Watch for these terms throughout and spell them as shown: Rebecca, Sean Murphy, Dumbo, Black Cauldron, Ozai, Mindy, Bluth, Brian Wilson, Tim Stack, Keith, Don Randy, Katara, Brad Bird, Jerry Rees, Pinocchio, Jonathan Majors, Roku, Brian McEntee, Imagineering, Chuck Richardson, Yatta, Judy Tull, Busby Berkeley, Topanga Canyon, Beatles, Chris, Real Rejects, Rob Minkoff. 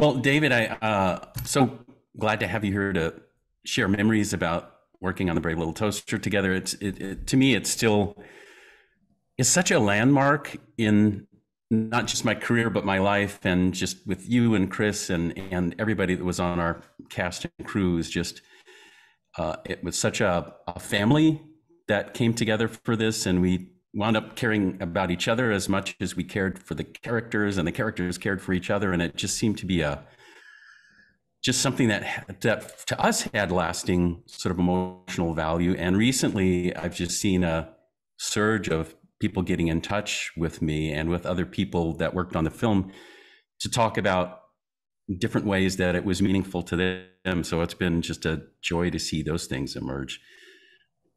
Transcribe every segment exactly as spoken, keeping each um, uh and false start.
Well, David, I uh, so glad to have you here to share memories about working on The Brave Little Toaster together. It's it, it to me, it's still it's such a landmark in not just my career, but my life, and just with you and Chris and and everybody that was on our cast and crew is just uh, it was such a, a family that came together for this, and we wound up caring about each other as much as we cared for the characters, and the characters cared for each other, and it just seemed to be a just something that that to us had lasting sort of emotional value. And recently, I've just seen a surge of people getting in touch with me and with other people that worked on the film to talk about different ways that it was meaningful to them. So it's been just a joy to see those things emerge.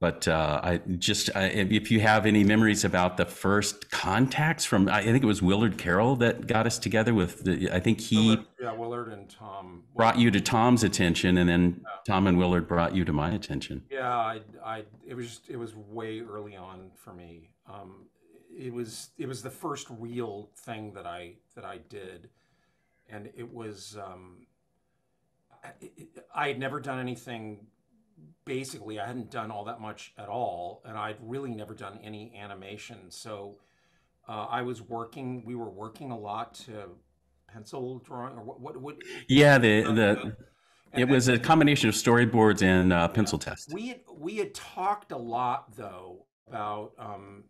But uh, I just, I, if you have any memories about the first contacts from, I think it was Willard Carroll that got us together with, the, I think he Willard, yeah, Willard and Tom brought you to Tom's attention, and then yeah. Tom and Willard brought you to my attention. Yeah, I, I, it was just, it was way early on for me. Um, it was, it was the first real thing that I, that I did. And it was, um, I, I had never done anything. Basically, I hadn't done all that much at all, and I'd really never done any animation. So uh, I was working, we were working a lot to pencil drawing, or what? what, what yeah, the, uh, the and, it was and, a combination of storyboards and uh, pencil yeah. tests. We had, we had talked a lot, though, about um,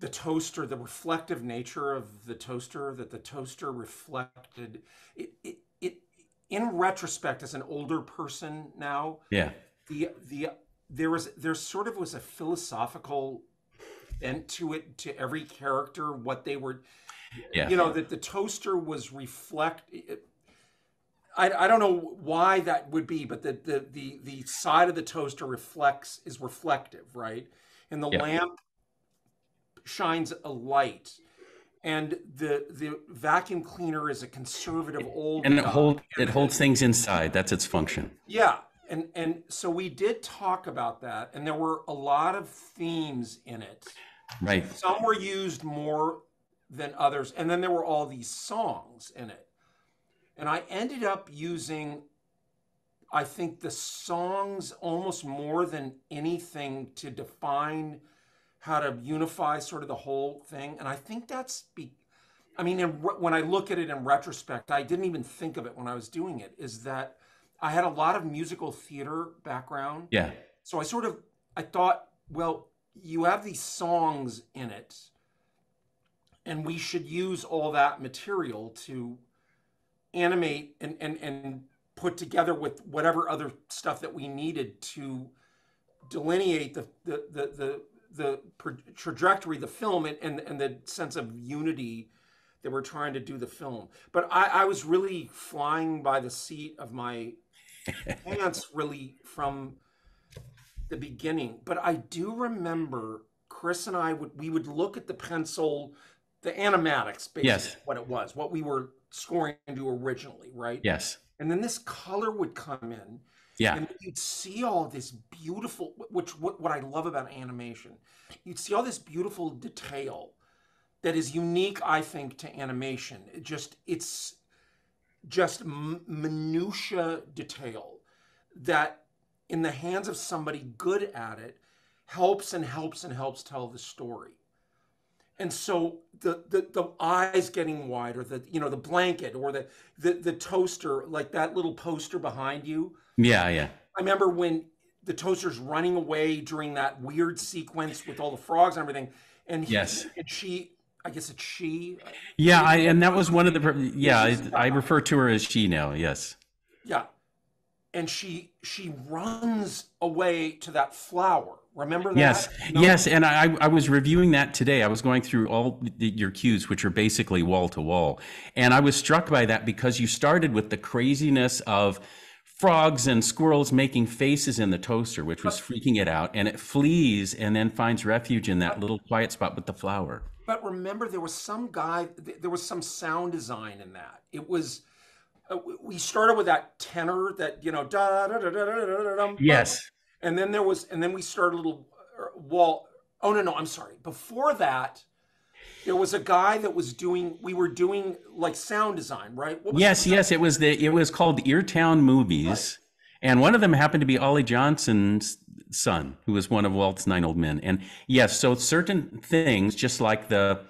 the toaster, the reflective nature of the toaster, that the toaster reflected. It, it, In retrospect, as an older person now, yeah, the the there was there sort of was a philosophical bent to it, to every character, what they were, yeah. you know, that the toaster was reflect. It, I I don't know why that would be, but the the the the side of the toaster reflects is reflective, right? And the yeah. lamp shines a light. And the the vacuum cleaner is a conservative old and it holds it holds things inside. That's its function. Yeah, and and so we did talk about that, and there were a lot of themes in it. Right. Some were used more than others, and then there were all these songs in it. And I ended up using, I think, the songs almost more than anything to define how to unify sort of the whole thing. And I think that's, be, I mean, in, when I look at it in retrospect, I didn't even think of it when I was doing it, is that I had a lot of musical theater background. Yeah. So I sort of, I thought, well, you have these songs in it, and we should use all that material to animate and, and, and put together with whatever other stuff that we needed to delineate the, the, the, the the trajectory of the film and, and, and the sense of unity that we're trying to do the film. But I, I was really flying by the seat of my pants really from the beginning. But I do remember Chris and I, would we would look at the pencil, the animatics, basically yes. what it was, what we were scoring into originally, right? Yes. And then this color would come in. Yeah. And you'd see all this beautiful, which what, what I love about animation, you'd see all this beautiful detail that is unique, I think, to animation. It just, it's just minutia detail that in the hands of somebody good at it helps and helps and helps tell the story. And so the, the, the eyes getting wider, the, you know, the blanket or the, the, the toaster, like that little poster behind you. Yeah, yeah. I remember when the toaster's running away during that weird sequence with all the frogs and everything. And he, yes. and she, I guess it's she. Yeah, I, and that was one of the, yeah, I, I refer to her as she now, yes. Yeah. And she, she runs away to that flower. Remember that? Yes, no? yes, and I, I was reviewing that today. I was going through all the, your cues, which are basically wall to wall. And I was struck by that because you started with the craziness of frogs and squirrels making faces in the toaster, which was but, freaking it out, and it flees and then finds refuge in that but, little quiet spot with the flower. But remember, there was some guy, there was some sound design in that. It was, uh, we started with that tenor that, you know, da da da da da da da. Yes. And then there was, and then we started a little wall. Oh, no, no, I'm sorry. Before that, There was a guy that was doing, we were doing like sound design, right? What was yes, yes, it was the, it was called Eartown Movies. Right. And one of them happened to be Ollie Johnson's son, who was one of Walt's nine old men. And yes, so certain things, just like the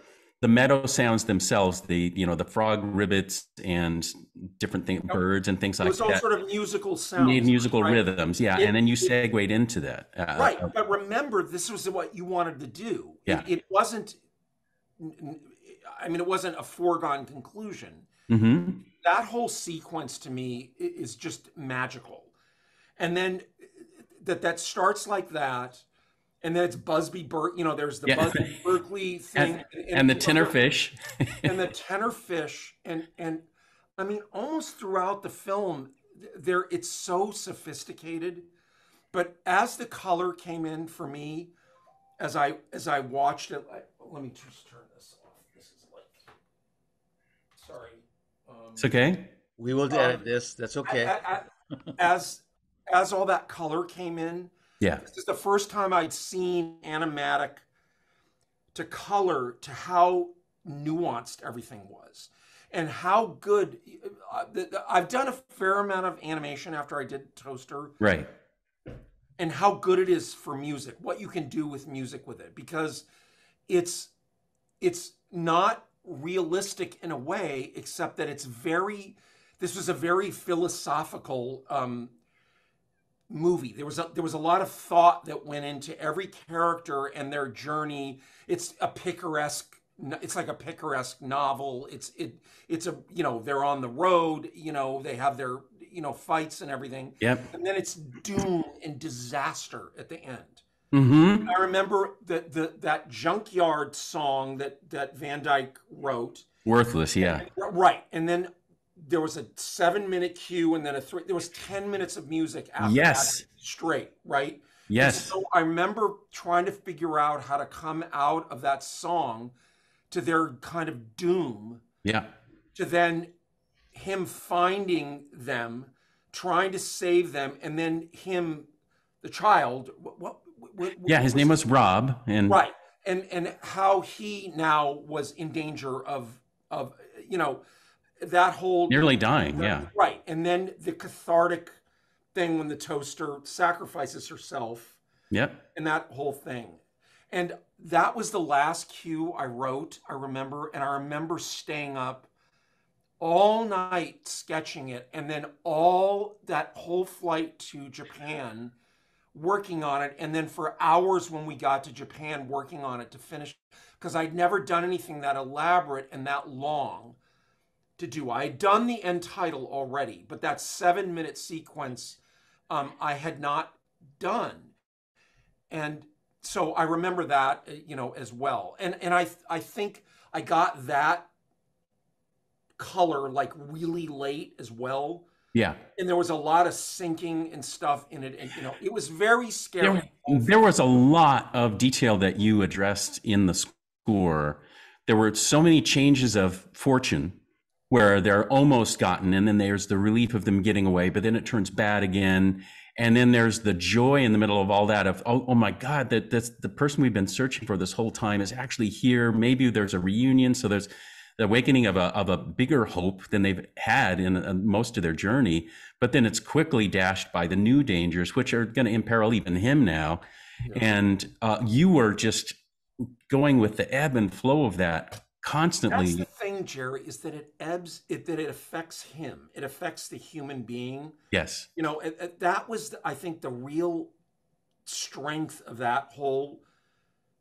the meadow sounds themselves, the, you know, the frog ribbits and different things, yep. birds and things like that. It was all that. sort of musical sounds. Made musical right? rhythms, yeah. It, and then you segued it, into that. Uh, right, uh, but remember, this was what you wanted to do. Yeah. It, it wasn't, I mean, it wasn't a foregone conclusion. Mm-hmm. That whole sequence to me is just magical. And then that that starts like that, and then it's Busby Berk, you know, there's the yeah. Busby Berkeley thing, and, and, and the tenor fish, and the tenor fish, and and I mean, almost throughout the film, there it's so sophisticated. But as the color came in for me, as I as I watched it, I, let me just turn this off. This is like, sorry. Um, it's okay. We will edit um, this. That's okay. I, I, as As all that color came in, yeah, this is the first time I'd seen animatic to color, to how nuanced everything was, and how good. I've done a fair amount of animation after I did Toaster, right? And how good it is for music, what you can do with music with it, because it's it's not realistic in a way, except that it's very. This was a very philosophical. Um, movie. There was a, there was a lot of thought that went into every character and their journey. It's a picaresque. It's like a picaresque novel. It's it it's a you know they're on the road. You know they have their you know fights and everything. Yep. And then it's doom and disaster at the end. Mm-hmm. I remember that the that junkyard song that that Van Dyke wrote. Worthless. Yeah. And, right. And then. There was a seven minute cue and then a three, there was ten minutes of music after yes. that straight, right? Yes. And so I remember trying to figure out how to come out of that song to their kind of doom. Yeah. To then him finding them, trying to save them. And then him, the child, what, what, what yeah, his was name was Rob. And right. And, and how he now was in danger of, of, you know, that whole nearly dying, yeah, right. And then the cathartic thing when the toaster sacrifices herself, yep, and that whole thing. And that was the last cue I wrote, I remember. And I remember staying up all night sketching it, and then all that whole flight to Japan working on it, and then for hours when we got to Japan working on it to finish, because I'd never done anything that elaborate and that long. To do. I had done the end title already, but that seven minute sequence um, I had not done. And so I remember that, you know, as well. And and I, I think I got that color like really late as well. Yeah. And there was a lot of sinking and stuff in it. And, you know, it was very scary. There, there was a lot of detail that you addressed in the score. There were so many changes of fortune. Where they're almost gotten, and then there's the relief of them getting away, but then it turns bad again. And then there's the joy in the middle of all that of, oh, oh my God, that that's the person we've been searching for this whole time is actually here. Maybe there's a reunion. So there's the awakening of a, of a bigger hope than they've had in uh, most of their journey. But then it's quickly dashed by the new dangers, which are going to imperil even him now. Yeah. And uh, you were just going with the ebb and flow of that. Constantly. That's the thing, Jerry, is that it ebbs, it, that it affects him. It affects the human being. Yes. You know, it, it, that was, the, I think, the real strength of that whole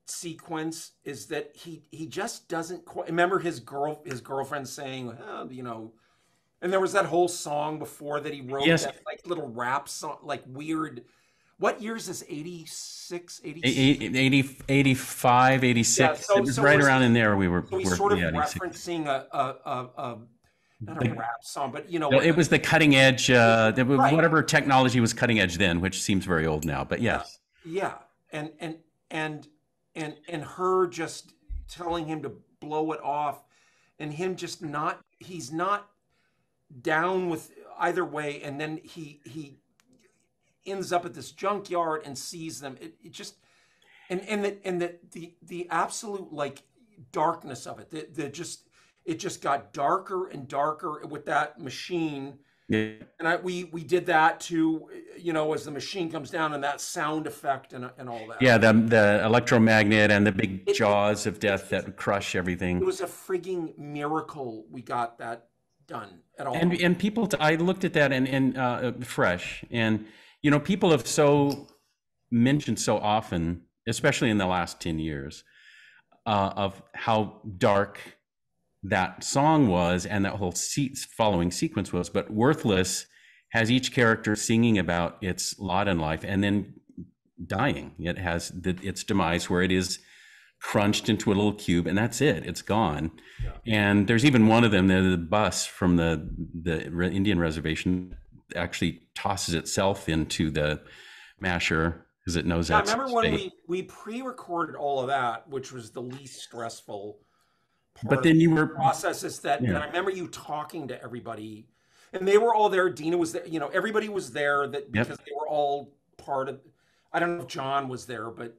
sequence is that he he just doesn't quite, remember his girl, his girlfriend saying, oh, you know, and there was that whole song before that he wrote, yes. that like little rap song, like weird. What years is eighty-six, eighty-seven? eighty, eighty, eighty-five, eighty-six? Yeah, so, it was so right around in there we were. So he's sort of yeah, referencing a, a, a, a, not a rap song, but you know. No, it was the cutting edge, uh, right. whatever technology was cutting edge then, which seems very old now, but yes. Yeah, yeah. And, and, and, and, and her just telling him to blow it off and him just not, he's not down with either way. And then he, he, ends up at this junkyard and sees them. It, it just, and and the and the the the absolute like darkness of it. That, that just it just got darker and darker with that machine. Yeah. And I, we we did that too, you know, as the machine comes down and that sound effect and and all that. Yeah, the the electromagnet and the big it, jaws of death that crush everything. It was a frigging miracle we got that done at all. And and people, I looked at that and and uh, fresh and you know people have so mentioned so often, especially in the last ten years, uh, of how dark that song was and that whole se- following sequence was, but Worthless has each character singing about its lot in life and then dying. It has the, its demise where it is crunched into a little cube and that's it, it's gone. Yeah. And there's even one of them, the bus from the, the Indian reservation actually tosses itself into the masher because it knows yeah, that's I remember when we, we pre-recorded all of that, which was the least stressful. But then you were processes that yeah. and I remember you talking to everybody and they were all there. Deanna was there, you know, everybody was there that because yep. they were all part of, I don't know if John was there, but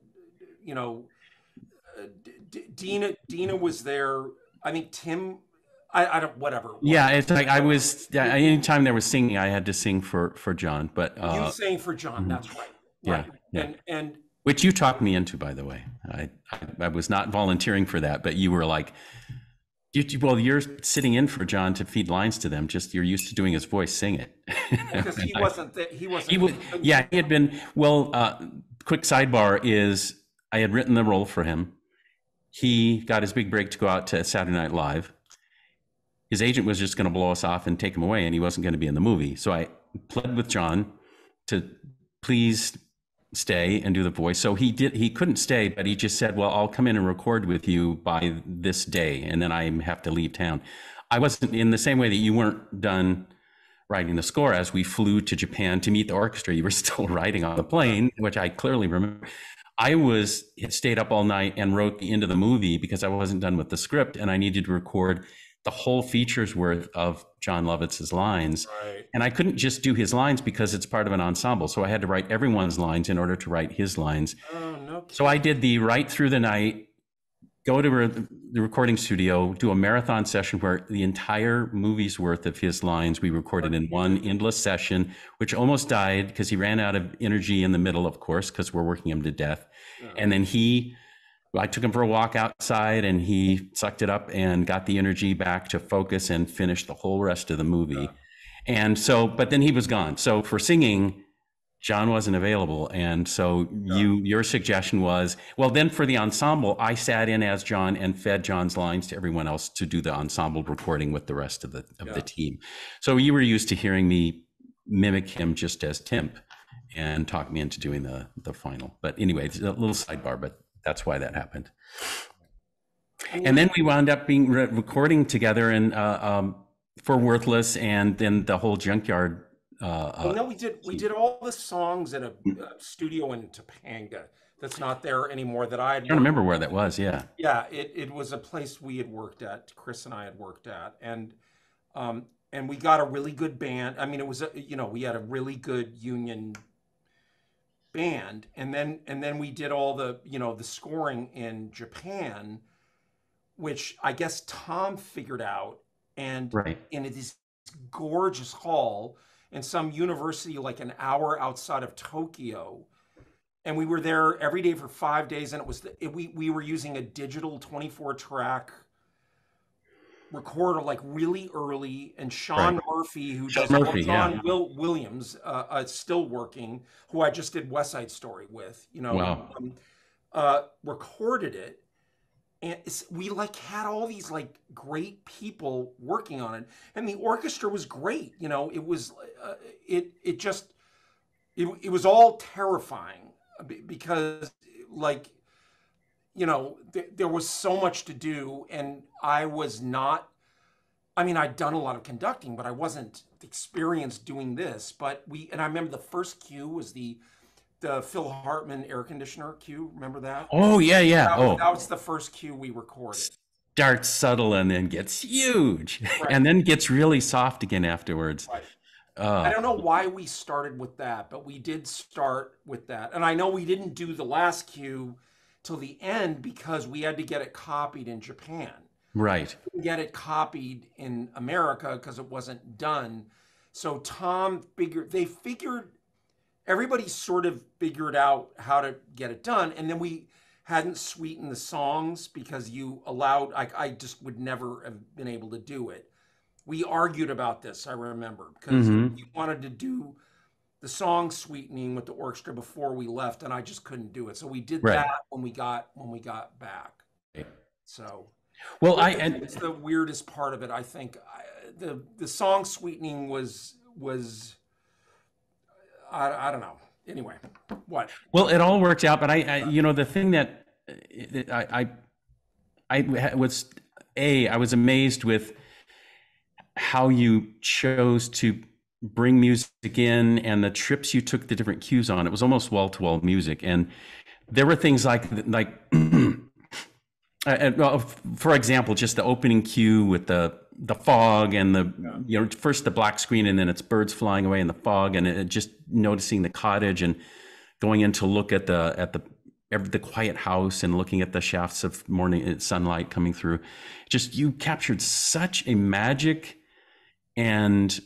you know, uh, D- Deanna, Deanna was there. I think Tim, I, I don't, whatever. Yeah. It's like I was, anytime there was singing, I had to sing for, for John, but uh, you sang for John. Mm-hmm. That's right. right. Yeah. And, yeah. and, which you talked me into, by the way. I, I I was not volunteering for that, but you were like, you, well, you're sitting in for John to feed lines to them. Just you're used to doing his voice, sing it. Because he wasn't. Th- he wasn't. He was, yeah, he had been. Well, uh, quick sidebar is I had written the role for him. He got his big break to go out to Saturday Night Live. His agent was just going to blow us off and take him away, and he wasn't going to be in the movie. So I pled with John to please stay and do the voice. So he did, he couldn't stay, but he just said, well, I'll come in and record with you by this day. And then I have to leave town. I wasn't in the same way that you weren't done writing the score as we flew to Japan to meet the orchestra. You were still writing on the plane, which I clearly remember. I was had stayed up all night and wrote the end of the movie because I wasn't done with the script and I needed to record the whole feature's worth of John Lovitz's lines. Right. And I couldn't just do his lines because it's part of an ensemble. So I had to write everyone's lines in order to write his lines. Oh, no. So I did the right through the night, go to re- the recording studio, do a marathon session where the entire movie's worth of his lines we recorded in one endless session, which almost died because he ran out of energy in the middle, of course, because we're working him to death. Oh. And then he... I took him for a walk outside and he sucked it up and got the energy back to focus and finish the whole rest of the movie. Yeah. And so, but then he was gone. So for singing, John wasn't available. And so yeah. you, your suggestion was, well, then for the ensemble, I sat in as John and fed John's lines to everyone else to do the ensemble recording with the rest of the, of yeah. the team. So you were used to hearing me mimic him just as Tim and talk me into doing the, the final, but anyway, it's a little sidebar, but that's why that happened. And then we wound up being re- recording together and uh, um, for Worthless, and then the whole junkyard. Uh, well, no, we did. We did all the songs at a uh, studio in Topanga that's not there anymore. That I, had I don't remember where that was. Yeah, yeah. It it was a place we had worked at. Chris and I had worked at, and um, and we got a really good band. I mean, it was a, you know we had a really good union band, and then and then we did all the you know the scoring in Japan, which I guess Tom figured out, and right. in this gorgeous hall in some university like an hour outside of Tokyo, and we were there every day for five days, and it was the, it, we we were using a digital twenty-four track recorder like really early, and Sean right. Murphy, who Sean does Murphy, John yeah. Will Williams, uh, uh, still working, who I just did West Side Story with, you know, wow. um, uh, recorded it, and it's, we like had all these like great people working on it, and the orchestra was great, you know, it was, uh, it it just, it it was all terrifying because like. You know, th- there was so much to do, and I was not, I mean, I'd done a lot of conducting, but I wasn't experienced doing this, but we, and I remember the first cue was the, the Phil Hartman air conditioner cue. Remember that? Oh, yeah, yeah. That, oh. that was the first cue we recorded. Starts subtle and then gets huge right. and then gets really soft again afterwards. Right. Uh, I don't know why we started with that, but we did start with that. And I know we didn't do the last cue till the end because we had to get it copied in Japan. Right. We get it copied in America because it wasn't done. So Tom figured, they figured, everybody sort of figured out how to get it done. And then we hadn't sweetened the songs because you allowed, I, I just would never have been able to do it. We argued about this, I remember, because mm-hmm. you wanted to do the song sweetening with the orchestra before we left, and I just couldn't do it. So we did right. that when we got when we got back. Right. So, well, I and it's the weirdest part of it. I think I, the the song sweetening was was I I don't know. Anyway, what? Well, it all worked out, but I, I you know the thing that I I I was a I was amazed with how you chose to bring music in and the trips you took, the different cues on. It was almost wall-to-wall music, and there were things like like uh, for example, just the opening cue with the the fog and the yeah. you know first the black screen and then it's birds flying away and the fog, and it, just noticing the cottage and going in to look at the at the the quiet house and looking at the shafts of morning sunlight coming through. Just you captured such a magic and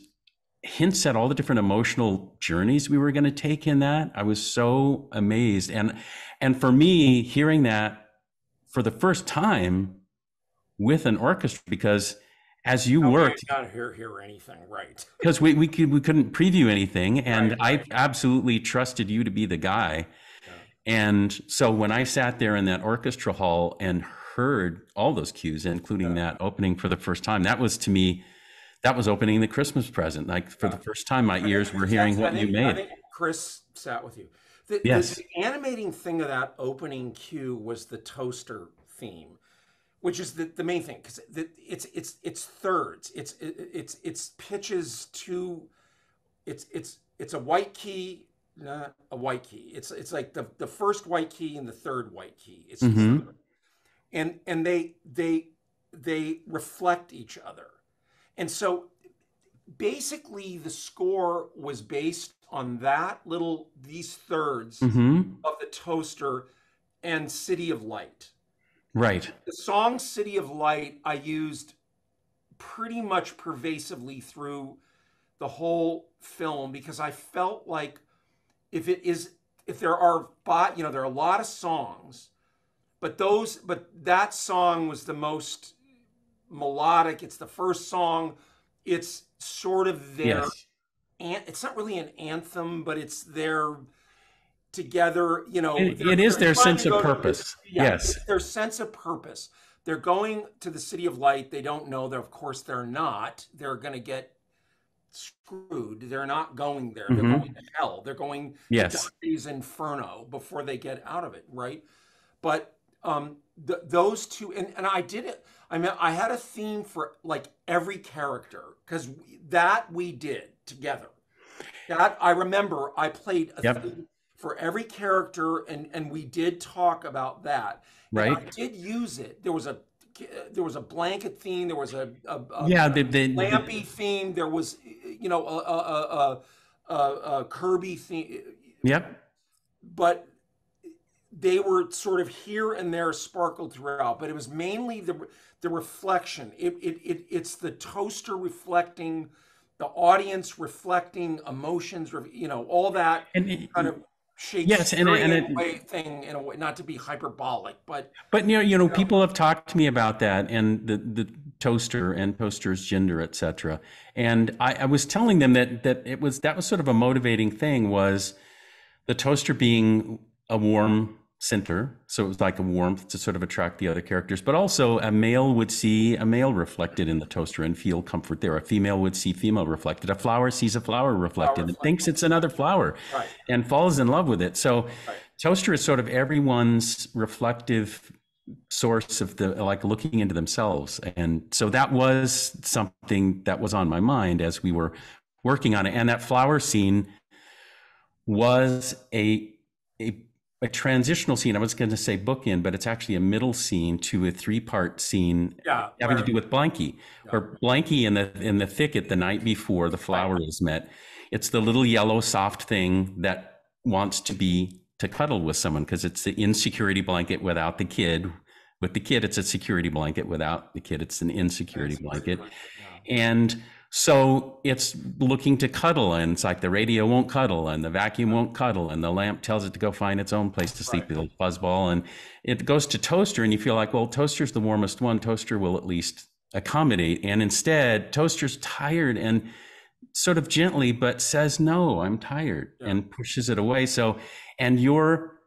hints at all the different emotional journeys we were going to take in that. I was so amazed. And and for me, hearing that for the first time with an orchestra, because as you Nobody worked, not hear hear anything, right? Because we we could we couldn't preview anything, and right, right. I absolutely trusted you to be the guy. Yeah. And so when I sat there in that orchestra hall and heard all those cues, including yeah. that opening for the first time, that was to me. That was opening the Christmas present. Like for the first time, my ears were hearing what you made. I think Chris sat with you. The, yes. the, the animating thing of that opening cue was the toaster theme, which is the, the main thing because it's it's it's thirds. It's it, it's it's pitches to. It's it's it's a white key, not a white key. It's it's like the the first white key and the third white key. It's mm-hmm. and and they they they reflect each other. And so basically the score was based on that little, these thirds mm-hmm. of the toaster and City of Light. Right. The song City of Light, I used pretty much pervasively through the whole film because I felt like if it is, if there are, you know, there are a lot of songs, but those, but that song was the most melodic. It's the first song. It's sort of their yes. and it's not really an anthem, but it's their together, you know, it, it is their sense of purpose. To, yeah, yes, their sense of purpose. They're going to the City of Light. They don't know that, of course, they're not. They're going to get screwed. They're not going there. Mm-hmm. They're going to hell. They're going yes. to Dante's Inferno before they get out of it, right? But um, th those two, and, and I did it. I mean, I had a theme for like every character because that we did together. That I remember I played a yep. theme for every character, and and we did talk about that. Right. And I did use it. There was a there was a blanket theme. There was a, a, a yeah, the, the, lampy the, theme. There was you know a a a, a, a Kirby theme. Yep. But they were sort of here and there sparkled throughout, but it was mainly the the reflection. It, it, it It's the toaster reflecting, the audience reflecting emotions, you know, all that and it, kind of Shakespearean yes, and, and it, way thing in a way, not to be hyperbolic, but. But you know, you know, people have talked to me about that and the, the toaster and toaster's gender, et cetera. And I, I was telling them that, that it was, that was sort of a motivating thing was the toaster being a warm center, so it was like a warmth to sort of attract the other characters, but also a male would see a male reflected in the toaster and feel comfort there. A female would see female reflected. A flower sees a flower reflected and thinks it's another flower right. and falls in love with it. So right. toaster is sort of everyone's reflective source of the like looking into themselves. And so that was something that was on my mind as we were working on it. And that flower scene was a a A transitional scene. I was going to say bookend, but it's actually a middle scene to a three-part scene yeah, having where, to do with Blanky, yeah. or Blanky in the in the thicket the night before the flower is met. It's the little yellow soft thing that wants to be to cuddle with someone, because it's the insecurity blanket without the kid. With the kid, it's a security blanket. Without the kid, it's an insecurity blanket. Yeah. And so it's looking to cuddle, and it's like the radio won't cuddle, and the vacuum won't cuddle, and the lamp tells it to go find its own place to sleep, right. The little fuzzball. And it goes to Toaster, and you feel like, well, Toaster's the warmest one. Toaster will at least accommodate. And instead, Toaster's tired and sort of gently, but says, no, I'm tired, yeah. and pushes it away. So, and you're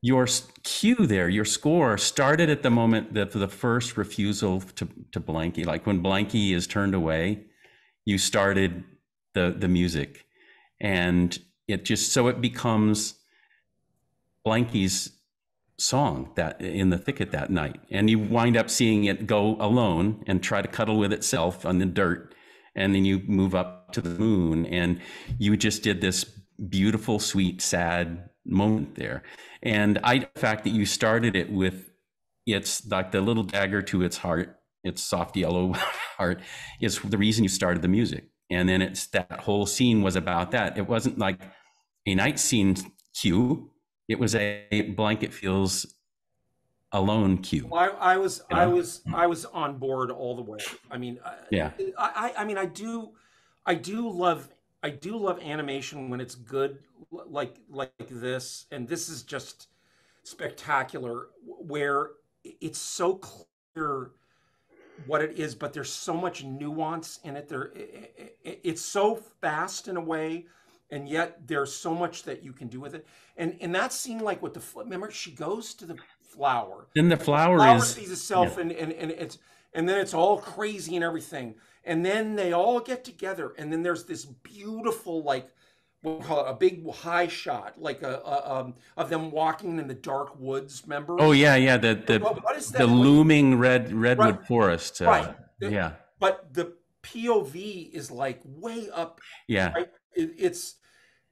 Your cue there, your score started at the moment that the first refusal to, to Blanky, like when Blanky is turned away, you started the, the music, and it just, so it becomes Blanky's song that in the thicket that night. And you wind up seeing it go alone and try to cuddle with itself on the dirt. And then you move up to the moon, and you just did this beautiful, sweet, sad moment there. And I, the fact that you started it with, it's like the little dagger to its heart, its soft yellow heart, is the reason you started the music. And then it's that whole scene was about that. It wasn't like a night scene cue. It was a blanket feels alone cue. Well, I, I was, you know? I was, I was on board all the way. I mean, yeah. I, I, I mean, I do, I do love. I do love animation when it's good, like like this, and this is just spectacular, where it's so clear what it is, but there's so much nuance in it. There, it's so fast in a way, and yet there's so much that you can do with it. And and that scene, like with the remember, she goes to the flower. Then the flower, the flower is sees itself, yeah. and and and it's and then it's all crazy and everything. And then they all get together, and then there's this beautiful, like, we'll call it a big high shot, like a, a um, of them walking in the dark woods. Remember? Oh yeah, yeah. The the what, what is that? The looming red redwood right. forest. Uh, right. The, yeah. But the P O V is like way up. Yeah. Right? It, it's,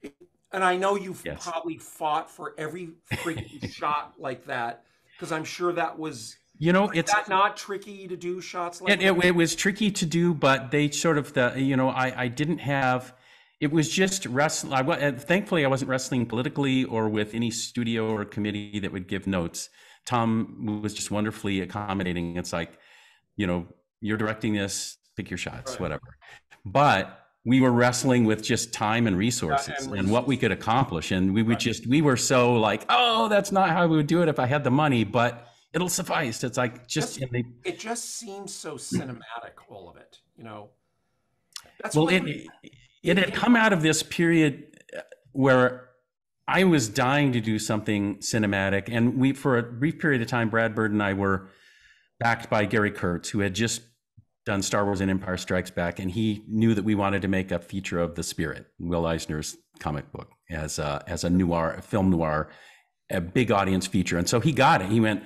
it, and I know you've yes. probably fought for every freaking shot like that, because I'm sure that was. You know, it's that not tricky to do shots like it, that? It, it was tricky to do, but they sort of the you know I I didn't have it was just wrestling. I thankfully I wasn't wrestling politically or with any studio or committee that would give notes. Tom was just wonderfully accommodating. It's like, you know, you're directing this, pick your shots, right. whatever. But we were wrestling with just time and resources, yeah, and, and what we could accomplish, and we would right. just we were so like, oh, that's not how we would do it if I had the money, but. It'll suffice. It's like just it, it just seems so cinematic, all of it, you know. That's well, it, we, it it had come out of this period where I was dying to do something cinematic, and we for a brief period of time, Brad Bird and I were backed by Gary Kurtz, who had just done Star Wars and Empire Strikes Back, and he knew that we wanted to make a feature of The Spirit, Will Eisner's comic book, as a, as a noir, a film noir, a big audience feature, and so he got it. He went.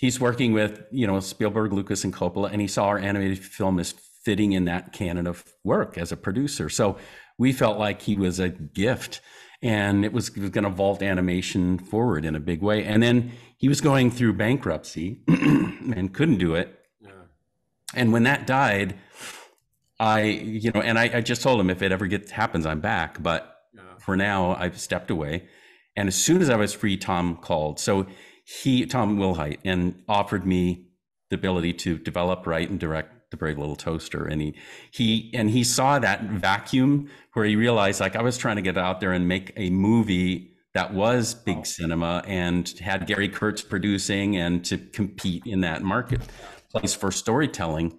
He's working with, you know, Spielberg, Lucas, and Coppola, and he saw our animated film as fitting in that canon of work as a producer. So we felt like he was a gift, and it was, was going to vault animation forward in a big way. And then he was going through bankruptcy and couldn't do it. Yeah. And when that died, I, you know, and I, I just told him, if it ever gets happens, I'm back. But yeah. for now, I've stepped away. And as soon as I was free, Tom called. So. He, Tom Wilhite, and offered me the ability to develop, write, and direct The Brave Little Toaster. And he, he, and he saw that vacuum where he realized, like, I was trying to get out there and make a movie that was big cinema and had Gary Kurtz producing and to compete in that marketplace for storytelling.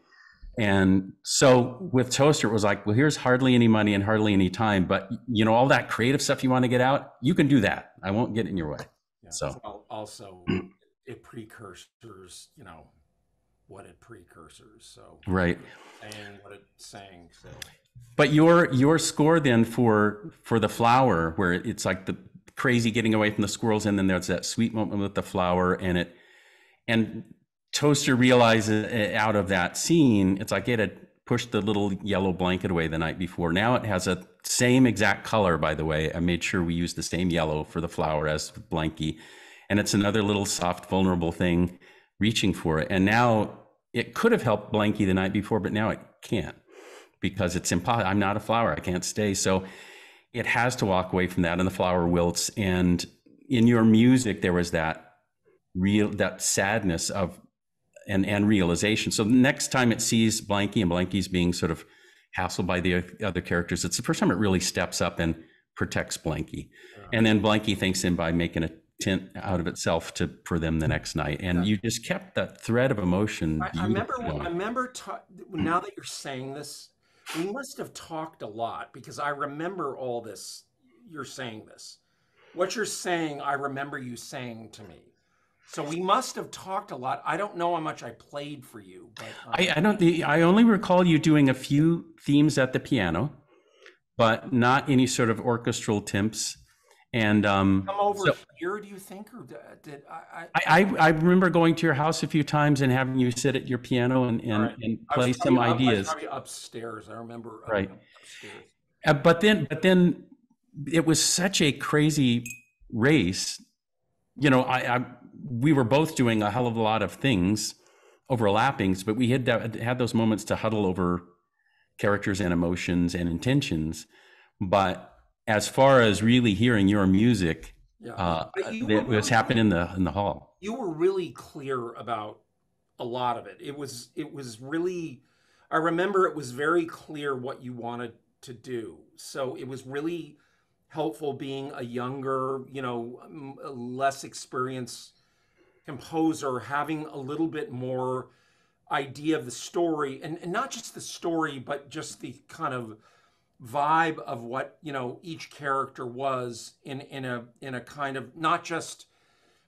And so with Toaster, it was like, well, here's hardly any money and hardly any time, but you know, all that creative stuff you want to get out, you can do that. I won't get in your way. So also it precursors, you know, what it precursors. So right. And what it's saying. So. But your, your score then for, for the flower, where it's like the crazy getting away from the squirrels. And then there's that sweet moment with the flower, and it, and Toaster realizes out of that scene, it's like it had pushed the little yellow blanket away the night before. Now it has a same exact color, by the way. I made sure we used the same yellow for the flower as with Blanky. And it's another little soft, vulnerable thing reaching for it. And now it could have helped Blanky the night before, but now it can't, because it's impossible. I'm not a flower. I can't stay. So it has to walk away from that, and the flower wilts. And in your music, there was that real, that sadness of, and, and realization. So the next time it sees Blanky and Blanky's being sort of hassled by the other characters, it's the first time it really steps up and protects Blanky. Yeah. And then Blanky thanks him by making a tent out of itself to for them the next night. And yeah. you just kept that thread of emotion. I, I remember, I remember now that you're saying this, we must have talked a lot, because I remember all this. You're saying this. What you're saying, I remember you saying to me. So we must have talked a lot. I don't know how much I played for you. But, um, I, I don't. The, I only recall you doing a few themes at the piano, but not any sort of orchestral timbres. And um, come over so, here, do you think, or did I I, I? I remember going to your house a few times and having you sit at your piano and and, right. and play some probably, ideas. I was probably upstairs. I remember. Right. Upstairs. Uh, but then, but then, it was such a crazy race. You know, I. I we were both doing a hell of a lot of things, overlapping, but we had had those moments to huddle over characters and emotions and intentions. But as far as really hearing your music, yeah. uh, you it were, was happening in the in the hall. You were really clear about a lot of it. It was it was really, I remember it was very clear what you wanted to do. So it was really helpful being a younger, you know, less experienced composer, having a little bit more idea of the story, and, and not just the story, but just the kind of vibe of what, you know, each character was in in a in a kind of not just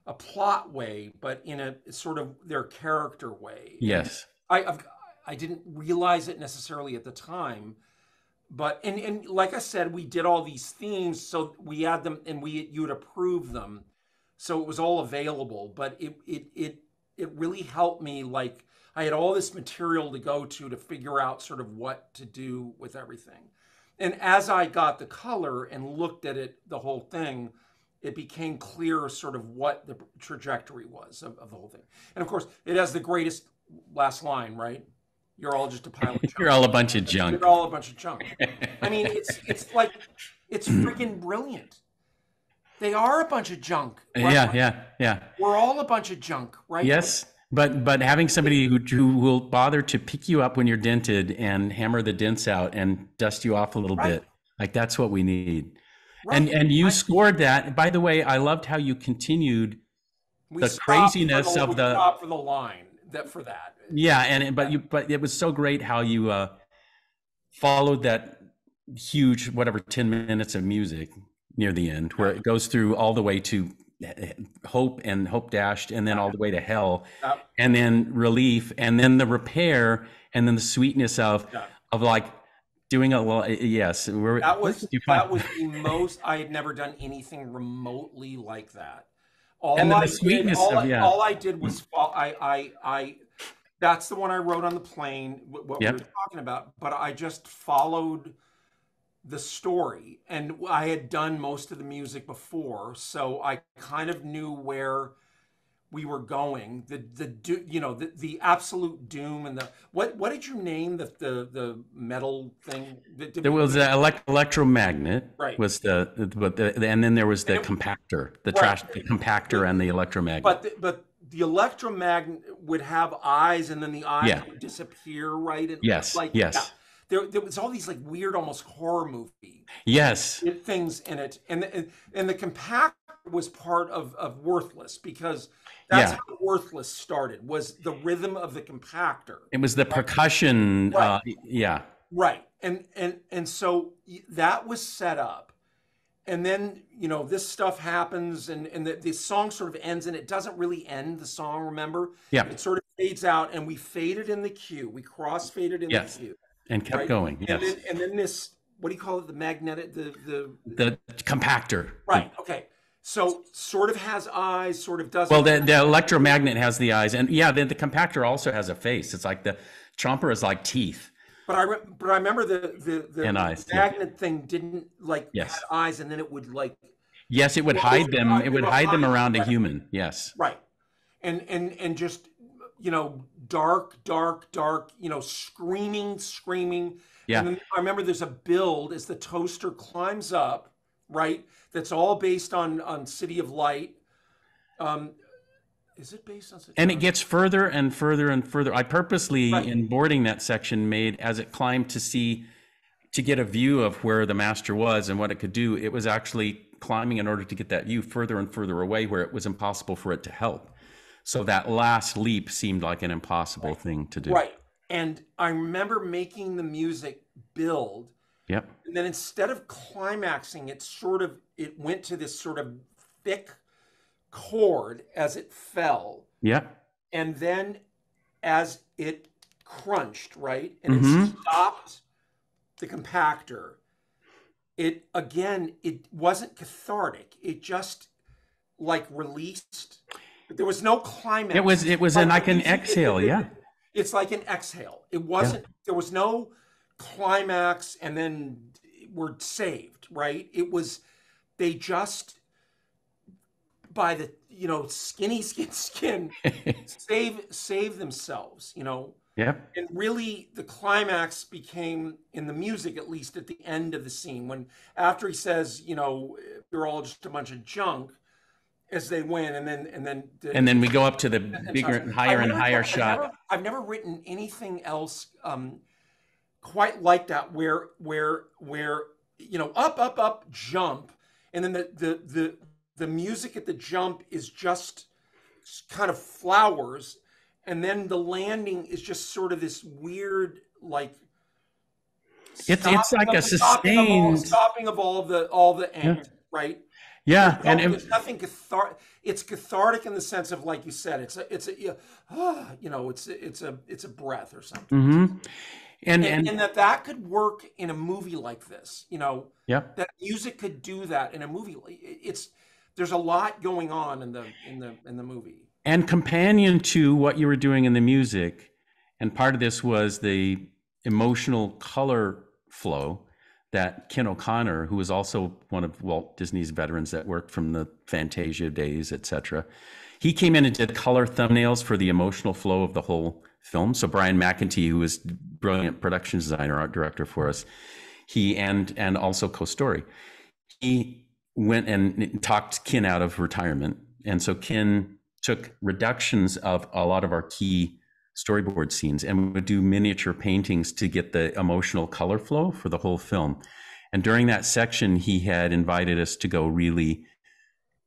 a plot way, but in a sort of their character way. Yes, I I've, I didn't realize it necessarily at the time, but and and like I said, we did all these themes, so we had them, and we you would approve them. So it was all available, but it, it, it, it really helped me. Like I had all this material to go to, to figure out sort of what to do with everything. And as I got the color and looked at it, the whole thing, it became clear sort of what the trajectory was of, of the whole thing. And of course it has the greatest last line, right? You're all just a pile of junk. You're all a bunch of junk. You're all a bunch of junk. I mean, it's, it's like, it's freaking brilliant. They are a bunch of junk. Right? Yeah, yeah, yeah. We're all a bunch of junk, right? Yes, but but having somebody who, who will bother to pick you up when you're dented and hammer the dents out and dust you off a little right. bit, like that's what we need. Right. And and you I, scored that. By the way, I loved how you continued the craziness the, of we the stop for the line that for that. Yeah, and but you but it was so great how you uh, followed that huge whatever ten minutes of music near the end, where it goes through all the way to hope and hope dashed, and then all the way to hell, oh. and then relief, and then the repair, and then the sweetness of, yeah. of like doing a lot. Yes, we're, that was that was the most I had never done anything remotely like that. All and then I the sweetness did, all, of, yeah. all I did was I I I. That's the one I wrote on the plane. What yep. we were talking about, but I just followed the story, and I had done most of the music before, so I kind of knew where we were going. The the do, you know the the absolute doom and the what what did you name the the the metal thing? Did there was the elect electromagnet, right? Was the, the, the and then there was the it, compactor, the right. trash the compactor, it, and the electromagnet. But the, but the electromagnet would have eyes, and then the eyes yeah. would disappear, right? It yes, like, yes. Yeah. There, there was all these like weird, almost horror movie yes. things in it, and the, and the compact was part of of Worthless, because that's yeah. how Worthless started, was the rhythm of the compactor. It was the percussion, right. uh, yeah, right. And and and so that was set up, and then you know this stuff happens, and and the, the song sort of ends, and it doesn't really end the song. Remember, yeah, it sort of fades out, and we faded in the queue, we cross faded in yes. the queue. And kept right? going, yes. And then, and then this, what do you call it? The magnetic, the, the... The compactor. Right, okay. So sort of has eyes, sort of doesn't. Well, the, the electromagnet has the eyes. And yeah, then the compactor also has a face. It's like the chomper is like teeth. But I, re but I remember the, the, the and eyes, magnet yeah. thing didn't like yes. had eyes, and then it would like... Yes, it would well, hide them. It would hide them around right. a human, yes. Right. And, and, and just... you know, dark, dark, dark, you know, screaming, screaming. Yeah. And then I remember there's a build as the toaster climbs up, right? That's all based on on City of Light. Um, is it based on? And it gets further and further and further. I purposely, right. in boarding that section, made as it climbed to see, to get a view of where the master was and what it could do. It was actually climbing in order to get that view further and further away, where it was impossible for it to help. So that last leap seemed like an impossible right. thing to do. Right. And I remember making the music build. Yep. And then instead of climaxing, it sort of, it went to this sort of thick chord as it fell. Yep. And then as it crunched, right? And mm-hmm. it stopped the compactor. It, again, it wasn't cathartic. It just like released. There was no climax. It was, it was an, I can exhale, it, it, yeah. It's like an exhale. It wasn't, yeah. there was no climax and then we're saved, right? It was, they just, by the, you know, skinny, skin, skin, save, save themselves, you know? Yeah. And really the climax became, in the music, at least at the end of the scene, when after he says, you know, they're all just a bunch of junk, as they win, and then and then the, and then we go up to the bigger and higher and higher shot. I've never, I've never written anything else um, quite like that, where where where you know up up up jump, and then the the the the music at the jump is just kind of flowers, and then the landing is just sort of this weird like. It's it's like of, a sustained stopping of all, stopping of all the all the end yeah. right. Yeah, there's no, and there's nothing cathartic. It's cathartic in the sense of, like you said, it's a, it's a, you know, it's a, it's a, it's a breath or something. Mm-hmm. and, and, and and that that could work in a movie like this, you know. Yeah. That music could do that in a movie. It's there's a lot going on in the in the in the movie. And companion to what you were doing in the music, and part of this was the emotional color flow. That Ken O'Connor, who was also one of Walt Disney's veterans that worked from the Fantasia days, et cetera, he came in and did color thumbnails for the emotional flow of the whole film. So Brian McEntee, who was brilliant production designer, art director for us, he and and also Costori, he went and talked Ken out of retirement. And so Ken took reductions of a lot of our key storyboard scenes and would do miniature paintings to get the emotional color flow for the whole film. And during that section, he had invited us to go really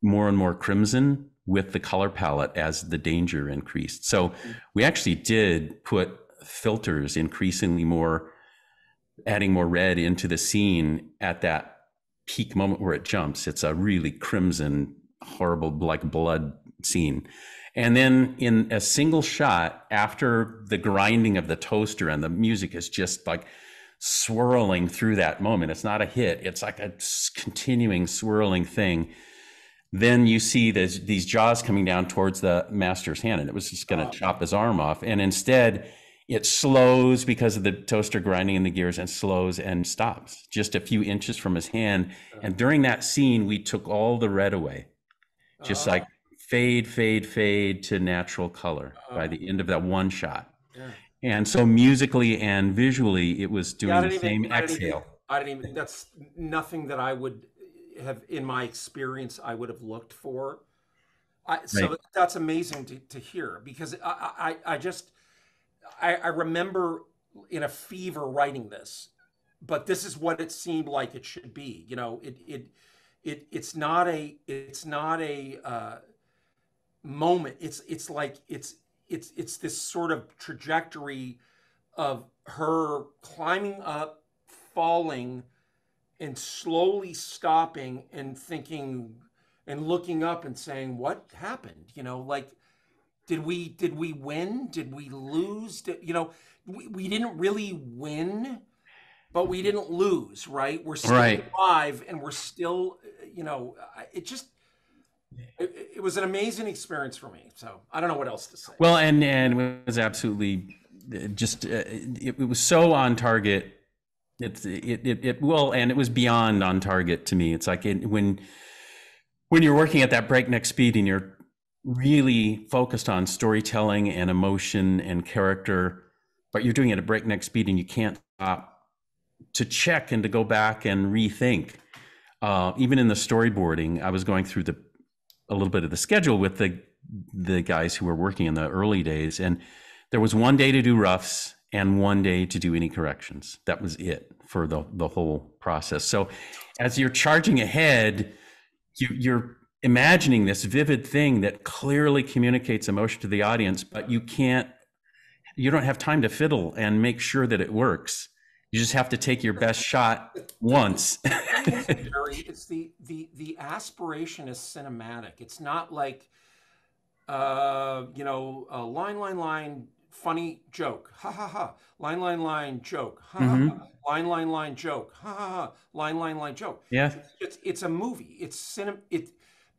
more and more crimson with the color palette as the danger increased. So we actually did put filters increasingly more, adding more red into the scene at that peak moment where it jumps. It's a really crimson, horrible, like blood scene. And then in a single shot, after the grinding of the toaster and the music is just like swirling through that moment, it's not a hit, it's like a continuing swirling thing. Then you see this, these jaws coming down towards the master's hand, and it was just gonna oh. chop his arm off. And instead it slows because of the toaster grinding in the gears, and slows and stops just a few inches from his hand. And during that scene, we took all the red away, just oh. like, fade, fade, fade to natural color uh, by the end of that one shot. Yeah. And so musically and visually, it was doing yeah, the even, same I exhale. Didn't even, I didn't even, that's nothing that I would have, in my experience, I would have looked for. I, right. So that's amazing to, to hear, because I, I, I just, I, I remember in a fever writing this, but this is what it seemed like it should be. You know, it, it, it it's not a, it's not a, uh, moment. It's it's like it's it's it's this sort of trajectory of her climbing up, falling, and slowly stopping and thinking and looking up and saying, what happened? You know, like, did we did we win? Did we lose? Did, you know, we, we didn't really win, but we didn't lose, right? We're still right. alive, and we're still, you know, it just It, it was an amazing experience for me, so I don't know what else to say. Well, and and it was absolutely just uh, it, it was so on target. It's it, it it well, and it was beyond on target to me. It's like it, when when you're working at that breakneck speed and you're really focused on storytelling and emotion and character, but you're doing it at breakneck speed and you can't stop to check and to go back and rethink. uh, even in the storyboarding, I was going through the a little bit of the schedule with the the guys who were working in the early days, and there was one day to do roughs and one day to do any corrections. That was it for the the whole process. So as you're charging ahead, you, you're imagining this vivid thing that clearly communicates emotion to the audience, but you can't, you don't have time to fiddle and make sure that it works. You just have to take your best shot once. It's the, the, the aspiration is cinematic. It's not like, uh, you know, a line, line, line, funny joke, ha, ha, ha, line, line, line, joke, ha, mm-hmm. ha, ha, line, line, line, joke, ha, ha, ha, line, line, line, joke. Yeah. It's, it's a movie. It's cinema. It,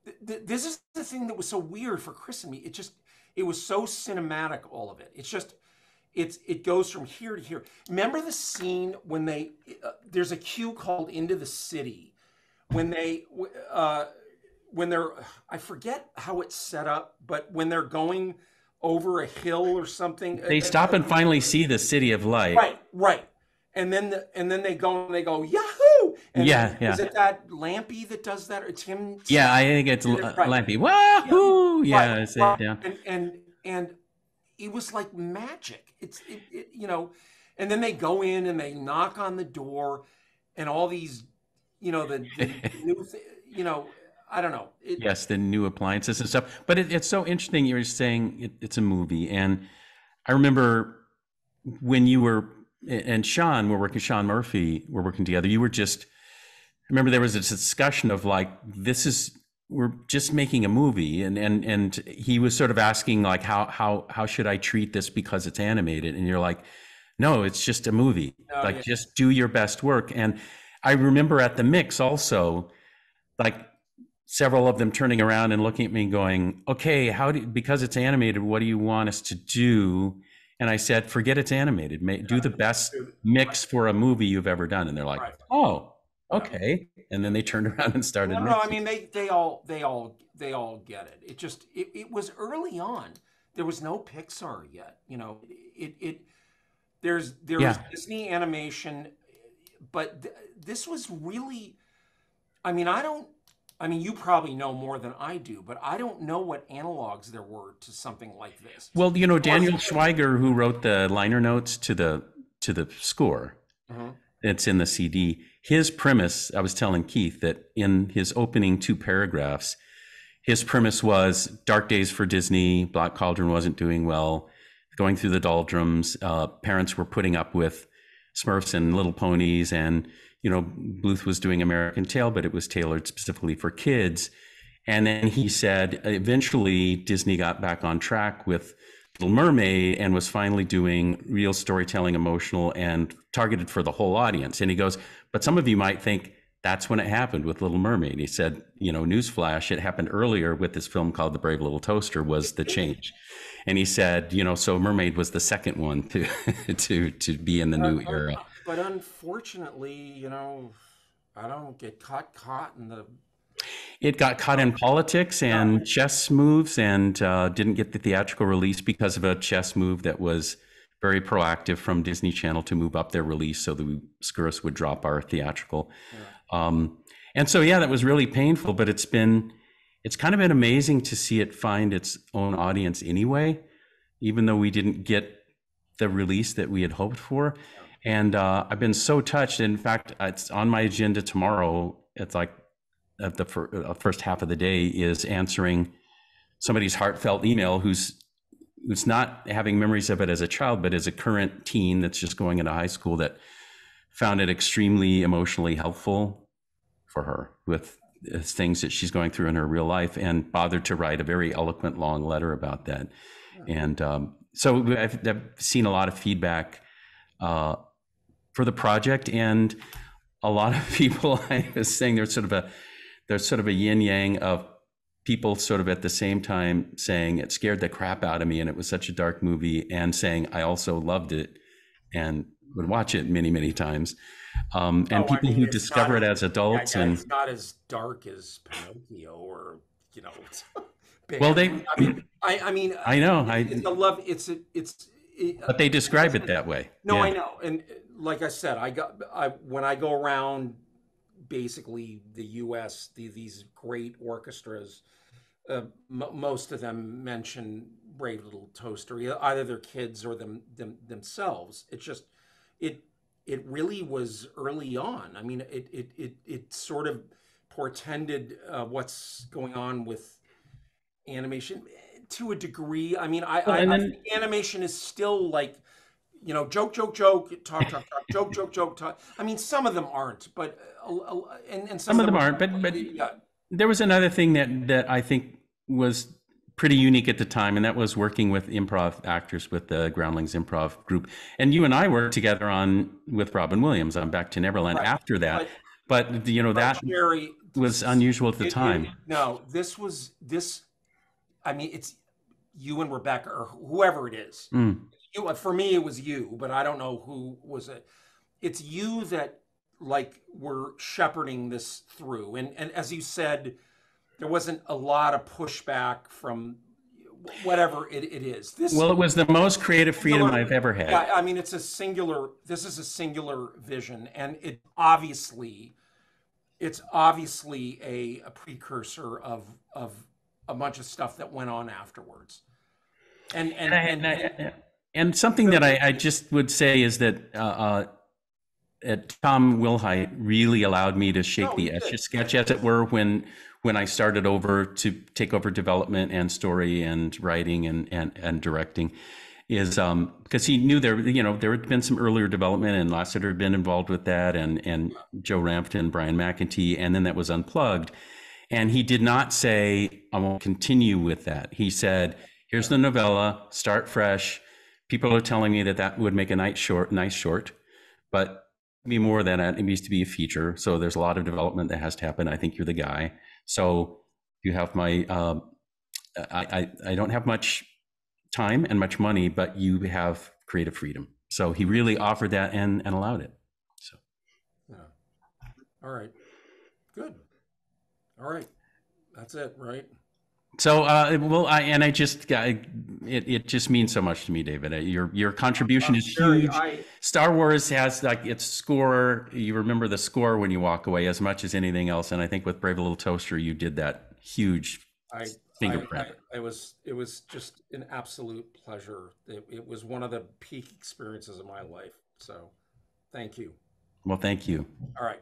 th th this is the thing that was so weird for Chris and me. It just, it was so cinematic, all of it. It's just, it's, it goes from here to here. Remember the scene when they, uh, there's a cue called Into the City, when they, uh, when they're, I forget how it's set up, but when they're going over a hill or something. They stop and finally see the City of Light. Right, right. And then, the, and then they go and they go, yahoo! And yeah, then, yeah. Is it that Lampy that does that? Or it's him? Yeah, I think it's uh, right. Lampy. Wahoo! Yeah, yeah right, right. Down. And, and, and it was like magic. It's, it, it, you know, and then they go in and they knock on the door and all these, you know, the, the new, you know, I don't know. It, yes, the new appliances and stuff. But it, it's so interesting. You were saying it, it's a movie. And I remember when you were, and Sean, we're working, Sean Murphy, we're working together. You were just, I remember there was a discussion of like, this is, we're just making a movie. And, and, and he was sort of asking like, how, how, how should I treat this because it's animated? And you're like, no, it's just a movie. Oh, like, yeah. Just do your best work. And I remember at the mix also, like, several of them turning around and looking at me going, okay, how do, because it's animated, what do you want us to do? And I said, forget it's animated, Make, do the best mix for a movie you've ever done. And they're like, oh, okay. And then they turned around and started. No, no, I mean, they, they all, they all, they all get it. It just, it, it was early on. There was no Pixar yet. You know, it, it, there's, there was yeah. Disney animation, but th this was really, I mean, I don't, I mean, you probably know more than I do, but I don't know what analogs there were to something like this. Well, you know, Daniel Schweiger, who wrote the liner notes to the to the score, mm-hmm. It's in the C D. His premise, I was telling Keith that in his opening two paragraphs, his premise was dark days for Disney, Black Cauldron wasn't doing well, going through the doldrums, uh, parents were putting up with Smurfs and Little Ponies, and you know, Bluth was doing American Tail, but it was tailored specifically for kids. And then he said, eventually Disney got back on track with Little Mermaid and was finally doing real storytelling, emotional and targeted for the whole audience. And he goes, but some of you might think that's when it happened with Little Mermaid. He said, you know, newsflash, it happened earlier with this film called The Brave Little Toaster was the change. And he said, you know, so Mermaid was the second one to, to, to be in the new era. But unfortunately, you know, I don't get caught caught in the. It got caught in politics and yeah. chess moves, and uh, didn't get the theatrical release because of a chess move that was very proactive from Disney Channel to move up their release so that we Skouras would drop our theatrical. Yeah. Um, and so, yeah, that was really painful. But it's been, it's kind of been amazing to see it find its own audience anyway, even though we didn't get the release that we had hoped for. Yeah. And uh, I've been so touched. In fact, it's on my agenda tomorrow. It's like at the fir first half of the day is answering somebody's heartfelt email who's who's not having memories of it as a child, but as a current teen that's just going into high school that found it extremely emotionally helpful for her with things that she's going through in her real life, and bothered to write a very eloquent long letter about that. Yeah. And um, so I've, I've seen a lot of feedback uh, for the project, and a lot of people, I was saying, there's sort of a there's sort of a yin yang of people sort of at the same time saying it scared the crap out of me and it was such a dark movie, and saying I also loved it and would watch it many many times. Um, and oh, people I mean, who discover it as adults, yeah, and it's not as dark as Pinocchio or you know. It's well, they. I mean, I, I mean, I know. It's, I it's a love. It's a, it's. It, but they describe it that way. No, yeah. I know, and. Like I said, I got I when I go around basically the U S, the, these great orchestras, uh, m most of them mention Brave Little Toaster, either their kids or them, them themselves. It's just, it it really was early on. I mean, it it it, it sort of portended uh, what's going on with animation to a degree. I mean, I, well, I, I then... think animation is still like, you know, joke, joke, joke, talk, talk, talk, joke, joke, joke, talk. I mean, some of them aren't, but uh, and, and some, some of them aren't. But but yeah. There was another thing that that I think was pretty unique at the time, and that was working with improv actors with the Groundlings improv group. And you and I worked together on with Robin Williams on Back to Neverland right. after that. But, but you know that Jerry, was unusual at the it, time. It, no, this was this. I mean, it's you and Rebecca or whoever it is. Mm. It, for me, it was you, but I don't know who was it. It's you that like were shepherding this through. And, and as you said, there wasn't a lot of pushback from whatever it, it is. This, well, it was the most creative freedom I've ever had. Yeah, I mean, it's a singular, this is a singular vision. And it obviously, it's obviously a, a precursor of, of a bunch of stuff that went on afterwards. And, and, and, I, and, and I, And something that I, I just would say is that uh, uh, at Tom Wilhite really allowed me to shake oh, the etch sketch, as it were, when when I started over to take over development and story and writing and and, and directing, is um, because he knew there you know there had been some earlier development and Lasseter had been involved with that, and and Joe Rampton, Brian McEntee, and then that was unplugged, and he did not say I won't continue with that. He said, "Here's the novella, start fresh." People are telling me that that would make a nice short, nice short, but be more than that. It needs to be a feature. So there's a lot of development that has to happen. I think you're the guy. So you have my, uh, I, I, I don't have much time and much money, but you have creative freedom. So he really offered that and, and allowed it. So. Yeah. All right. Good. All right. That's it, right? So, uh, well, I, and I just, I, it, it just means so much to me, David. Your, your contribution is huge. I, Star Wars has like its score. You remember the score when you walk away as much as anything else. And I think with Brave Little Toaster, you did that huge I, fingerprint. I, I, I was, it was just an absolute pleasure. It, it was one of the peak experiences of my life. So thank you. Well, thank you. All right.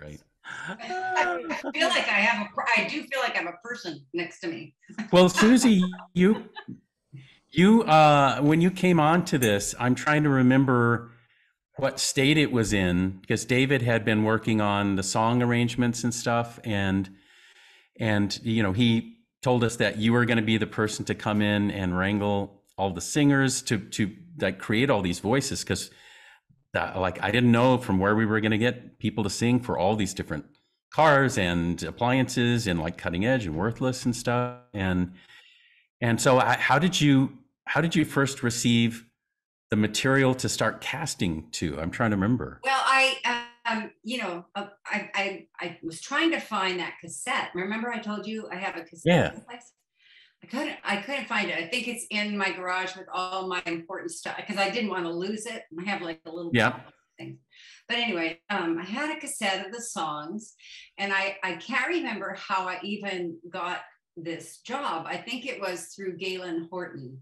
Right. I feel like I have a, I do feel like I'm a person next to me. Well, Susie, you, you, uh, when you came on to this, I'm trying to remember what state it was in, because David had been working on the song arrangements and stuff. And, and, you know, he told us that you were going to be the person to come in and wrangle all the singers to, to like create all these voices. Because that, like, I didn't know from where we were going to get people to sing for all these different cars and appliances and like Cutting Edge and Worthless and stuff. And, and so I, how did you, how did you first receive the material to start casting to? I'm trying to remember. Well, I, um, you know, I, I, I was trying to find that cassette. Remember I told you I have a cassette? Yeah. Complex? I couldn't, I couldn't find it. I think it's in my garage with all my important stuff because I didn't want to lose it. I have like a little yeah. thing. But anyway, um, I had a cassette of the songs, and I, I can't remember how I even got this job. I think it was through Galen Horton.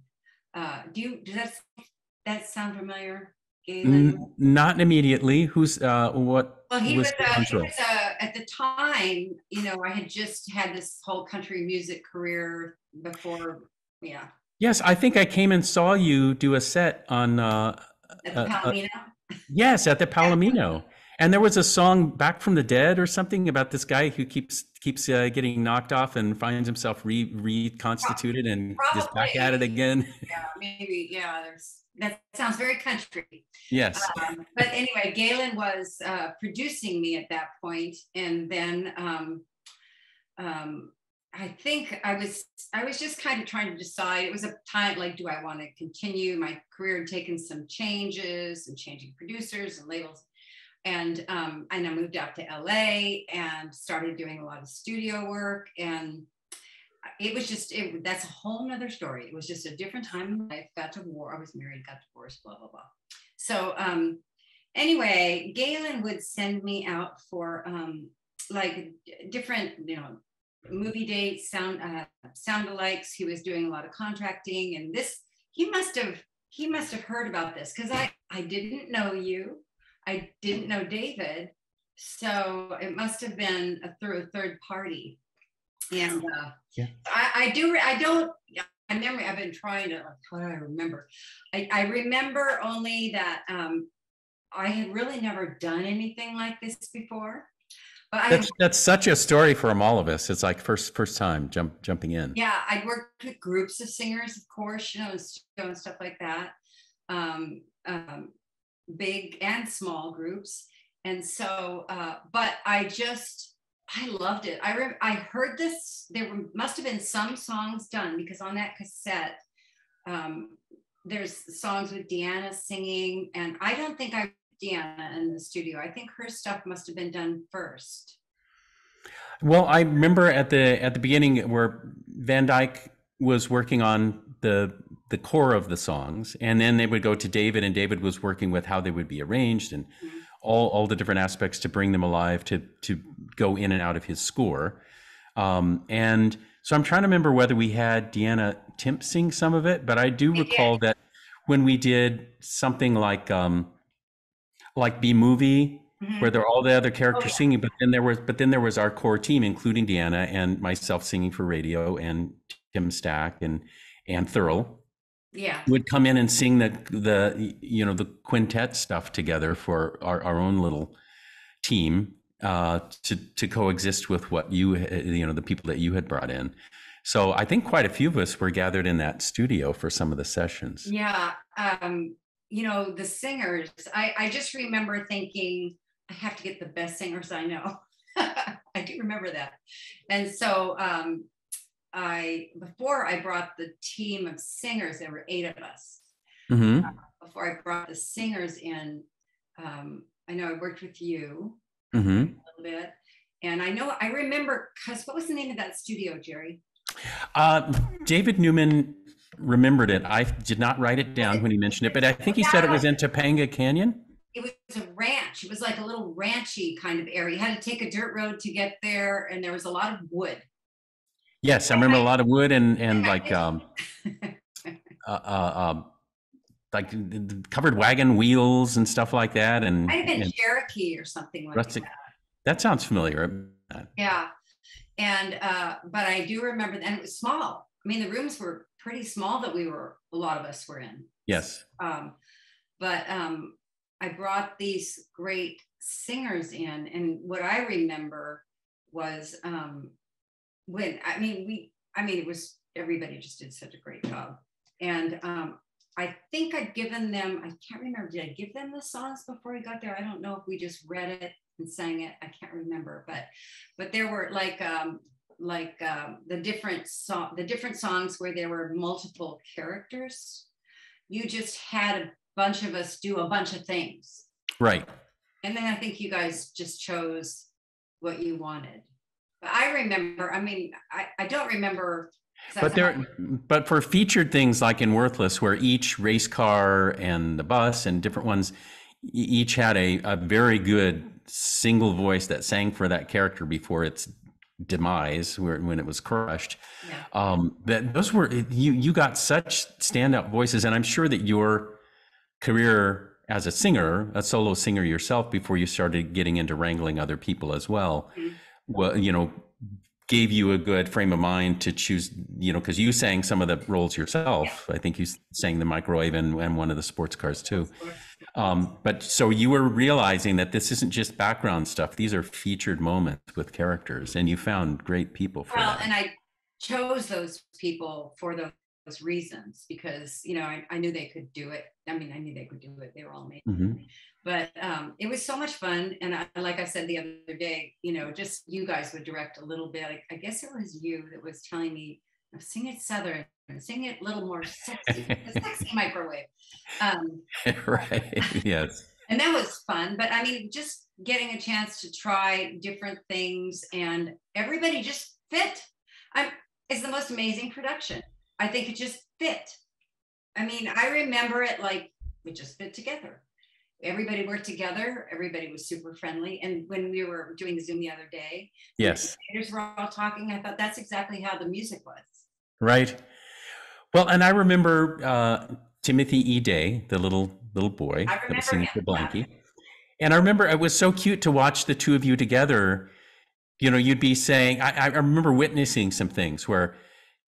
Uh, do you, does that, that sound familiar? Galen? Not immediately. Who's, uh, what? Well, he was, was, a, he was a, at the time, you know, I had just had this whole country music career before, yeah. Yes, I think I came and saw you do a set on... Uh, at the Palomino? Uh, yes, at the Palomino. And there was a song, Back from the Dead or something, about this guy who keeps keeps uh, getting knocked off and finds himself re reconstituted and Probably. Just back at it again. Yeah, maybe, yeah, there's... That sounds very country. Yes. Um, but anyway, Galen was uh, producing me at that point, and then um, um, I think I was I was just kind of trying to decide. It was a time like, do I want to continue my career and taking some changes and changing producers and labels, and um, and I moved out to L A and started doing a lot of studio work, and it was just, it, that's a whole nother story. It was just a different time in life. Got to war, I was married, got divorced, blah, blah, blah. So um, anyway, Galen would send me out for um, like different, you know, movie dates, sound uh, sound-alikes. He was doing a lot of contracting, and this, he must have, he must have heard about this, because I, I didn't know you. I didn't know David. So it must have been a, through a third party. And uh, yeah. I, I do, I don't, I remember, I've been trying to, like, how do I remember? I, I remember only that um, I had really never done anything like this before. But that's, I, that's such a story for all of us. It's like first first time jump, jumping in. Yeah, I'd worked with groups of singers, of course, you know, and stuff like that. Um, um, big and small groups. And so, uh, but I just, I loved it. I re I heard this, there were, must have been some songs done, because on that cassette, um, there's songs with Deanna singing, and I don't think I, Deanna in the studio. I think her stuff must have been done first. Well, I remember at the, at the beginning where Van Dyke was working on the the core of the songs, and then they would go to David, and David was working with how they would be arranged, and mm-hmm. All, all the different aspects to bring them alive, to to go in and out of his score. Um, and so I'm trying to remember whether we had Deanna Timp sing some of it, but I do recall yeah. that when we did something like um, like B-Movie, mm-hmm. where there were all the other characters oh, yeah. singing, but then there was but then there was our core team, including Deanna and myself singing for radio, and Tim Stack and and Thurl. Yeah, would come in and sing the the you know the quintet stuff together for our, our own little team uh, to to coexist with what you you know the people that you had brought in. So I think quite a few of us were gathered in that studio for some of the sessions. Yeah, um, you know the singers. I I just remember thinking I have to get the best singers I know. I do remember that, and so. Um, I before I brought the team of singers, there were eight of us. Mm-hmm. uh, before I brought the singers in, um, I know I worked with you mm-hmm. a little bit, and I know I remember. Cause what was the name of that studio, Jerry? Uh, David Newman remembered it. I did not write it down when he mentioned it, but I think he said it was in Topanga Canyon. It was a ranch. It was like a little ranchy kind of area. You had to take a dirt road to get there, and there was a lot of wood. Yes, I remember a lot of wood and and like um, uh, uh, uh, like covered wagon wheels and stuff like that. And might have been Cherokee or something like rustic. that. That sounds familiar. Yeah, and uh, but I do remember, and it was small. I mean, the rooms were pretty small that we were. A lot of us were in. Yes. Um, but um, I brought these great singers in, and what I remember was. Um, When I mean we, I mean it was everybody just did such a great job, and um, I think I'd given them. I can't remember. Did I give them the songs before we got there? I don't know if we just read it and sang it. I can't remember. But but there were like um, like um, the different song, the different songs where there were multiple characters. You just had a bunch of us do a bunch of things, right? And then I think you guys just chose what you wanted. But I remember, I mean, I, I don't remember. But there, but for featured things like in Worthless, where each race car and the bus and different ones, each had a, a very good single voice that sang for that character before its demise, where, when it was crushed. Yeah. Um, that those were, you, you got such standout voices. And I'm sure that your career as a singer, a solo singer yourself, before you started getting into wrangling other people as well, mm-hmm. well, you know, gave you a good frame of mind to choose, you know, because you sang some of the roles yourself. I think you sang the microwave and, and one of the sports cars too. Um, but so you were realizing that this isn't just background stuff. These are featured moments with characters, and you found great people for well, that. And I chose those people for those reasons, because, you know, I, I knew they could do it. I mean, I knew they could do it. They were all amazing. Mm-hmm. But um, it was so much fun. And I, like I said the other day, you know, just you guys would direct a little bit. I, I guess it was you that was telling me, sing it Southern, sing it a little more sexy, the sexy microwave. Um, right, yes. And that was fun. But I mean, just getting a chance to try different things, and everybody just fit. I'm, It's the most amazing production. I think it just fit. I mean, I remember it like we just fit together. Everybody worked together. Everybody was super friendly. And when we were doing the Zoom the other day, yes, the creators were all talking. I thought that's exactly how the music was. Right. Well, and I remember uh, Timothy E. Day, the little little boy that was singing for Blanky. And I remember it was so cute to watch the two of you together. You know, you'd be saying, I, I remember witnessing some things where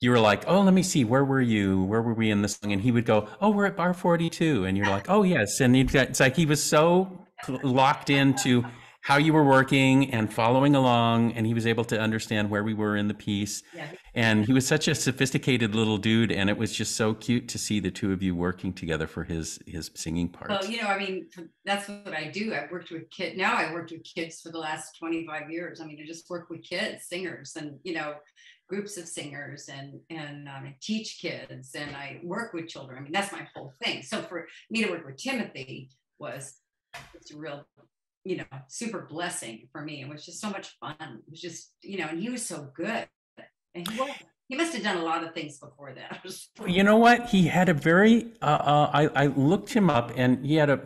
you were like, oh, let me see, where were you? Where were we in this song? And he would go, oh, we're at bar forty-two. And you're like, oh, yes. And he'd, it's like he was so locked into how you were working and following along. And he was able to understand where we were in the piece. Yeah. And he was such a sophisticated little dude. And it was just so cute to see the two of you working together for his his singing parts. Well, you know, I mean, that's what I do. I've worked with kids. Now I worked with kids for the last twenty-five years. I mean, I just work with kids, singers, and, you know, groups of singers, and, and um, I teach kids, and I work with children. I mean, that's my whole thing. So for me to work with Timothy was it's a real... you know, super blessing for me. It was just so much fun. It was just, you know, and he was so good. And he, he must have done a lot of things before that. You know what? He had a very, uh, uh, I, I looked him up, and he had a,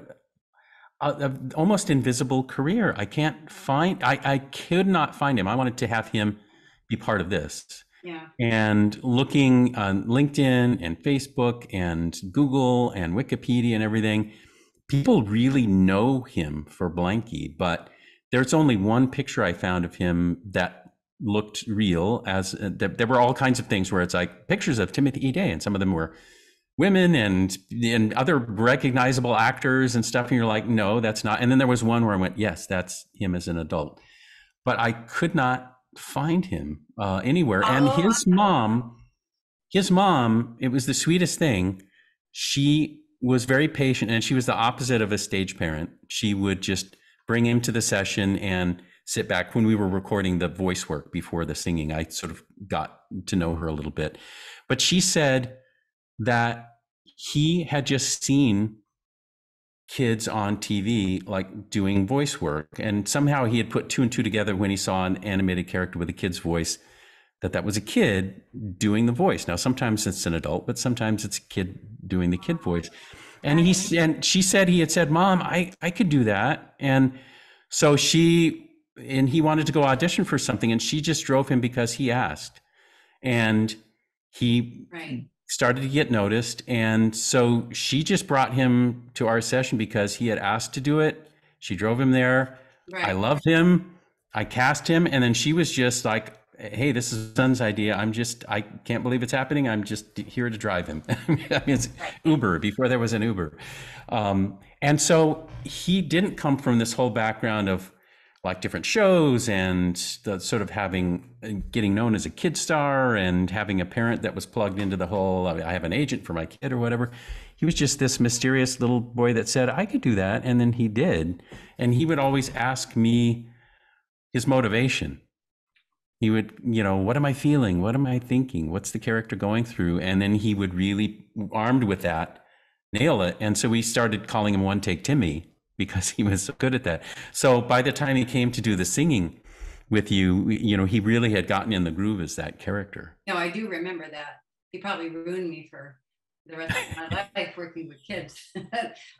a, a almost invisible career. I can't find, I, I could not find him. I wanted to have him be part of this. Yeah. And looking on LinkedIn and Facebook and Google and Wikipedia and everything, people really know him for Blanky, but there's only one picture I found of him that looked real. As uh, there, there were all kinds of things where it's like pictures of Timothy E. Day, and some of them were women and and other recognizable actors and stuff. And you're like, no, that's not. And then there was one where I went, yes, that's him as an adult. But I could not find him uh, anywhere. Oh. And his mom, his mom, it was the sweetest thing. She was very patient, and she was the opposite of a stage parent. She would just bring him to the session and sit back. When we were recording the voice work before the singing, I sort of got to know her a little bit, but she said that he had just seen kids on T V, like doing voice work. And somehow he had put two and two together when he saw an animated character with a kid's voice, that that was a kid doing the voice. Now, sometimes it's an adult, but sometimes it's a kid doing the kid voice. And he and she said he had said, Mom, I, I could do that. And so she, and he wanted to go audition for something, and she just drove him because he asked. And he right. started to get noticed. And so she just brought him to our session because he had asked to do it. She drove him there. Right. I loved him. I cast him. And then she was just like, hey, this is son's idea. I'm just, I can't believe it's happening. I'm just here to drive him. I mean, it's Uber before there was an Uber. Um, and so he didn't come from this whole background of like different shows and the sort of having, getting known as a kid star and having a parent that was plugged into the whole, I have an agent for my kid or whatever. He was just this mysterious little boy that said, I could do that. And then he did. And he would always ask me his motivation. He would, you know, what am I feeling? What am I thinking? What's the character going through? And then he would really, armed with that, nail it. And so we started calling him One Take Timmy because he was so good at that. So by the time he came to do the singing with you, you know, he really had gotten in the groove as that character. No, I do remember that. He probably ruined me for the rest of my life working with kids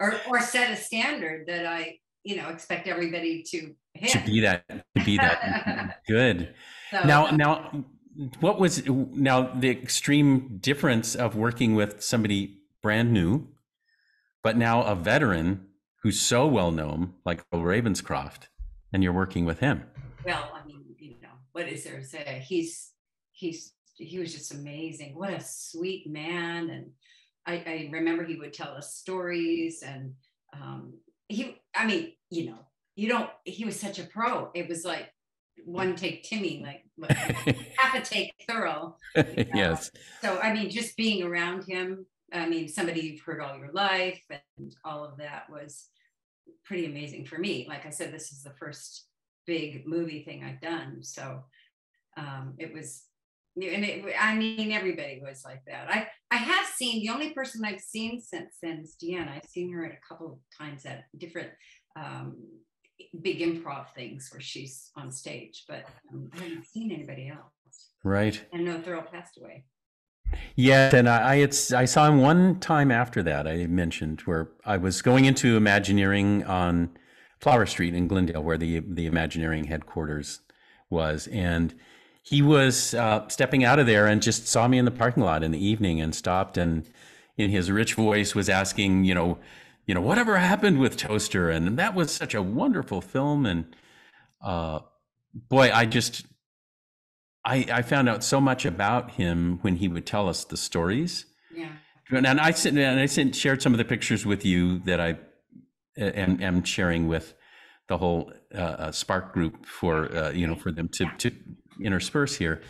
or, or set a standard that I, you know, expect everybody to hit. To be that, to be that good. So, now, now, what was now the extreme difference of working with somebody brand new, but now a veteran who's so well known, like Thurl Ravenscroft, and you're working with him? Well, I mean, you know, what is there to say? He's he's he was just amazing. What a sweet man, and I, I remember he would tell us stories, and um, he. I mean, you know, you don't, he was such a pro. It was like one take Timmy, like what, half a take Thurl. You know? Yes. So, I mean, just being around him, I mean, somebody you've heard all your life and all of that was pretty amazing for me. Like I said, this is the first big movie thing I've done. So um, it was, and it, I mean, everybody was like that. I, I have seen, the only person I've seen since then is Deanna. I've seen her at a couple of times at different um, big improv things where she's on stage, but um, I haven't seen anybody else. lost. Right. And no, Thurl passed away. Yeah, and I, I, it's, I saw him one time after that, I mentioned, where I was going into Imagineering on Flower Street in Glendale, where the, the Imagineering headquarters was. And he was uh, stepping out of there and just saw me in the parking lot in the evening and stopped, and in his rich voice was asking, you know, you know, whatever happened with Toaster? And that was such a wonderful film. And uh, boy, I just... I, I found out so much about him when he would tell us the stories. Yeah. And I sent and I sent shared some of the pictures with you that I am, am sharing with the whole uh, Spark group for uh, you know, for them to to intersperse here.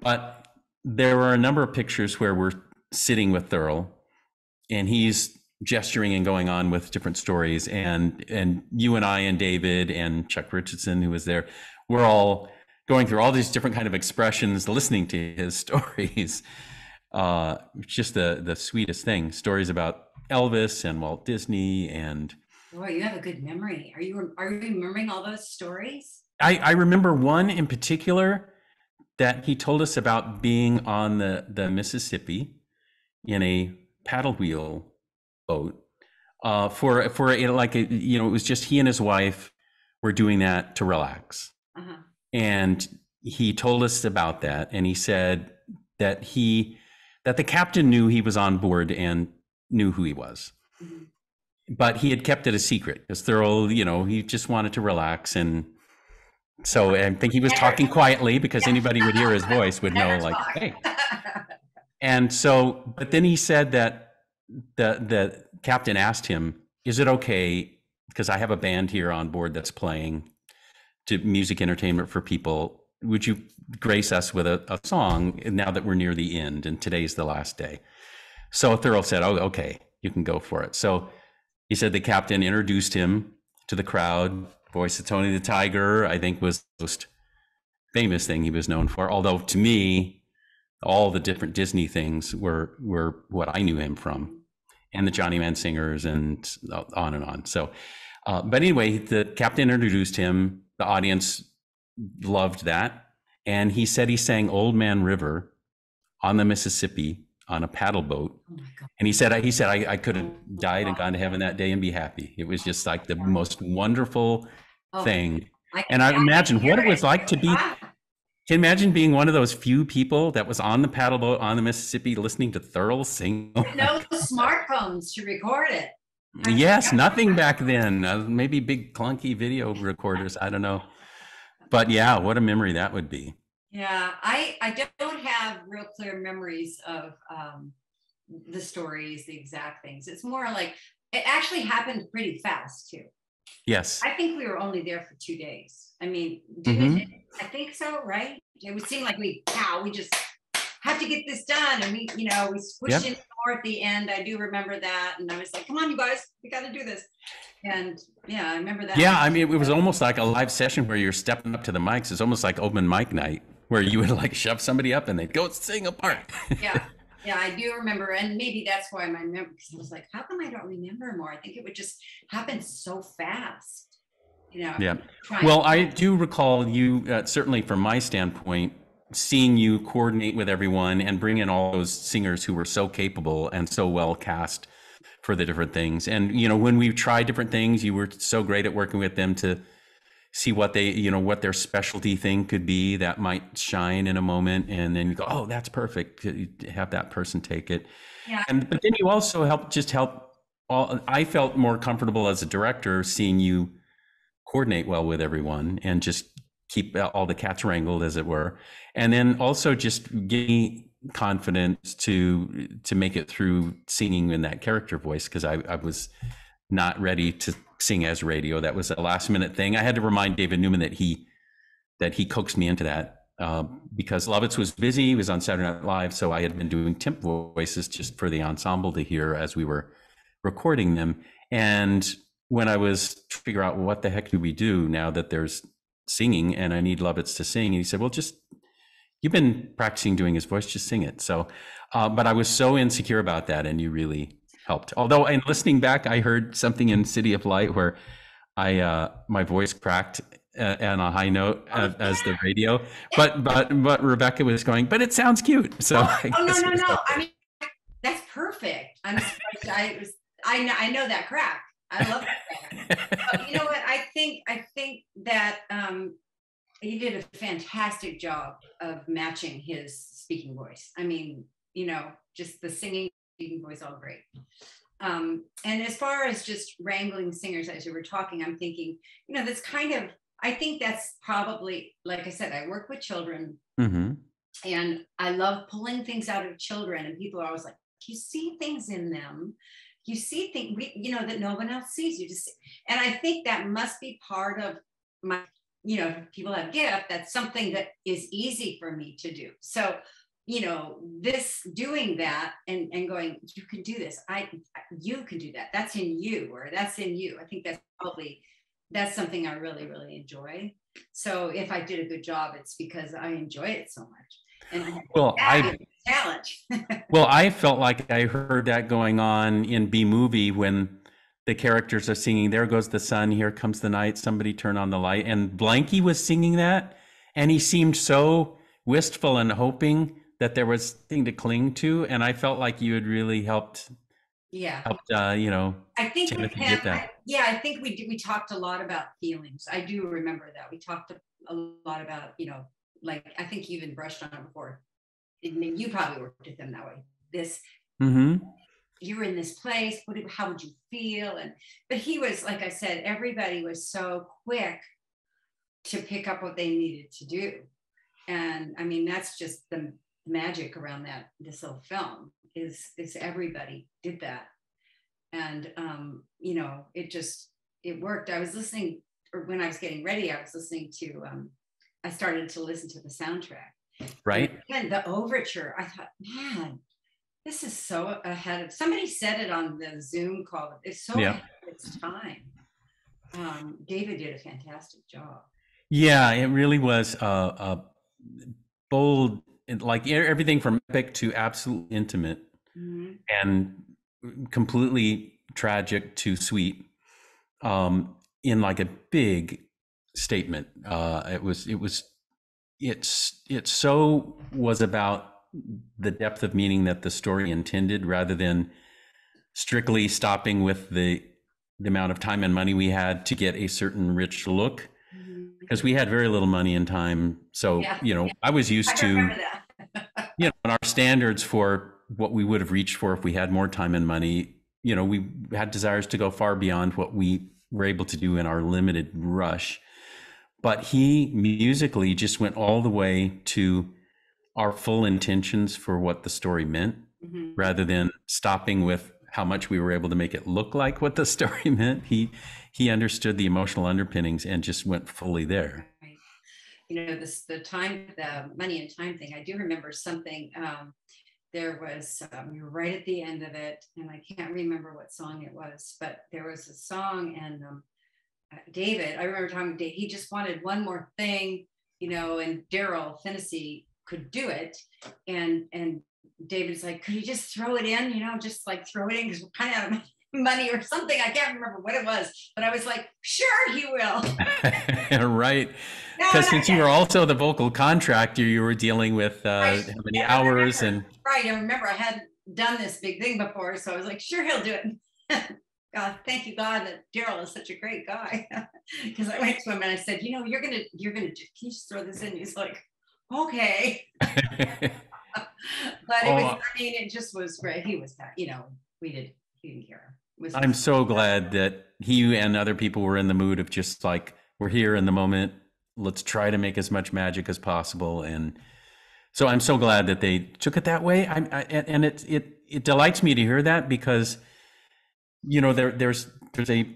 But there were a number of pictures where we're sitting with Thurl, and he's gesturing and going on with different stories, and and you and I and David and Chuck Richardson, who was there, we're all going through all these different kind of expressions, listening to his stories. Uh, just the, the sweetest thing. Stories about Elvis and Walt Disney and... Boy, you have a good memory. Are you, are you remembering all those stories? I, I remember one in particular that he told us about being on the, the Mississippi in a paddle wheel boat uh, for, for a, like, a, you know, it was just he and his wife were doing that to relax. Uh-huh. And he told us about that, and he said that he that the captain knew he was on board and knew who he was, mm-hmm. but he had kept it a secret because Thurl, you know, he just wanted to relax, and so I think he was talking quietly because anybody would hear his voice would know, like, hey. And so, but then he said that the the captain asked him, "Is it okay? Because I have a band here on board that's playing." To music entertainment for people, would you grace us with a, a song now that we're near the end and today's the last day? So Thurl said, oh, okay, you can go for it. So he said the captain introduced him to the crowd, voice of Tony the Tiger, I think was the most famous thing he was known for. Although to me, all the different Disney things were, were what I knew him from, and the Johnny Man Singers and on and on. So, uh, but anyway, the captain introduced him. The audience loved that, and he said he sang Old Man River on the Mississippi on a paddle boat. Oh my God. And he said he said I, I could have oh, died God. and gone to heaven that day and be happy. It was just like the most wonderful oh, thing. I, and I, I imagine what it was like to be can imagine being one of those few people that was on the paddle boat on the Mississippi listening to Thurl sing. Oh no smartphones to record it. Yes, nothing back then. Uh, maybe big clunky video recorders. I don't know. But yeah, what a memory that would be. Yeah, I, I don't have real clear memories of um, the stories, the exact things. It's more like it actually happened pretty fast too. Yes. I think we were only there for two days. I mean, mm-hmm. it, I think so, right? It would seem like we, wow, we just have to get this done. And we, you know, we squished yep. in more at the end. I do remember that. And I was like, come on, you guys, we got to do this. And yeah, I remember that. Yeah, I mean, it was almost like a live session where you're stepping up to the mics. It's almost like open mic night where you would like shove somebody up and they'd go sing a part. Yeah, yeah, I do remember. And maybe that's why my memory, because I was like, how come I don't remember more? I think it would just happen so fast. You know, yeah. Well, I do recall you, uh, certainly from my standpoint, seeing you coordinate with everyone and bring in all those singers who were so capable and so well cast for the different things. And, you know, when we tried different things, you were so great at working with them to see what they, you know, what their specialty thing could be that might shine in a moment. And then you go, oh, that's perfect. You have that person take it. Yeah. And, but then you also helped just help all, I felt more comfortable as a director, seeing you coordinate well with everyone and just keep all the cats wrangled, as it were. And then also just give me confidence to to make it through singing in that character voice, because I, I was not ready to sing as radio. That was a last minute thing. I had to remind David Newman that he that he coaxed me into that uh, because Lovitz was busy. He was on Saturday Night Live, so I had been doing temp voices just for the ensemble to hear as we were recording them. And when I was trying to figure out what the heck do we do now that there's singing and I need Lovitz to sing, and he said, well, just you've been practicing doing his voice, just sing it. So uh, but I was so insecure about that, and you really helped. Although in listening back, I heard something in City of Light where I uh my voice cracked uh, on a high note uh, oh, yeah. as the radio, but but but Rebecca was going, but it sounds cute. So oh, I oh no no no! That. I mean, that's perfect. I'm I was I know I know that crack. I love that crack. But you know what? I think I think that um, he did a fantastic job of matching his speaking voice. I mean, you know, just the singing speaking voice, all great. Um, and as far as just wrangling singers, as you were talking, I'm thinking, you know, that's kind of, I think that's probably, like I said, I work with children mm-hmm. and I love pulling things out of children, and people are always like, you see things in them. You see things, we, you know, that no one else sees. You just see. And I think that must be part of my, you know, people have gift. That's something that is easy for me to do. So, you know, this doing that and, and going, you can do this. I, you can do that. That's in you, or that's in you. I think that's probably, that's something I really, really enjoy. So if I did a good job, it's because I enjoy it so much. And I have well, I, challenge. Well, I felt like I heard that going on in B movie when the characters are singing, there goes the sun, here comes the night, somebody turn on the light. And Blanky was singing that. And he seemed so wistful and hoping that there was thing to cling to, and I felt like you had really helped. Yeah, helped, uh, you know. I think Timothy we have, I, yeah, I think we did, we talked a lot about feelings. I do remember that we talked a lot about, you know, like I think you even brushed on it before. I mean, you probably worked with them that way. This, mm-hmm. You're in this place. What? How would you feel? And but he was, like I said, everybody was so quick to pick up what they needed to do, and I mean that's just the magic around that this little film is is everybody did that, and um you know it just it worked. I was listening, or when I was getting ready, I was listening to um I started to listen to the soundtrack, right? And the overture, I thought, man, this is so ahead of, somebody said it on the Zoom call, it's so yeah. ahead of its time. um David did a fantastic job. Yeah, it really was a, a bold, like everything from epic to absolutely intimate mm-hmm. and completely tragic to sweet, um, in like a big statement. Uh, it was, it was, it's, it so was about the depth of meaning that the story intended, rather than strictly stopping with the, the amount of time and money we had to get a certain rich look. Mm-hmm. Because we had very little money and time. So, yeah, you know, yeah. I was used I to, you know, and our standards for what we would have reached for if we had more time and money, you know, we had desires to go far beyond what we were able to do in our limited rush. But he musically just went all the way to our full intentions for what the story meant, mm-hmm. rather than stopping with how much we were able to make it look like what the story meant. He he understood the emotional underpinnings and just went fully there. Right. You know, this, the time, the money and time thing, I do remember something. Um, there was, um, you were right at the end of it, and I can't remember what song it was, but there was a song, and um, uh, David, I remember talking to Dave, he just wanted one more thing, you know, and Daryl Fennessy could do it. And, and David's like, could you just throw it in, you know, just like throw it in, because we're kind of out of money or something. I can't remember what it was, but I was like, sure, he will. Right. Because no, since you were also the vocal contractor, you were dealing with uh, just, how many yeah, hours and. Right. I remember I hadn't done this big thing before, so I was like, sure, he'll do it. God, thank you, God, that Daryl is such a great guy. Because I went to him and I said, you know, you're going to, you're going to, can you just throw this in? He's like, okay. But it oh, was, I mean, it just was great. He was, you know, we did, he didn't care. Was, I'm so glad that he and other people were in the mood of just like, we're here in the moment. Let's try to make as much magic as possible. And so I'm so glad that they took it that way. I, I and it, it, it delights me to hear that, because, you know, there, there's, there's a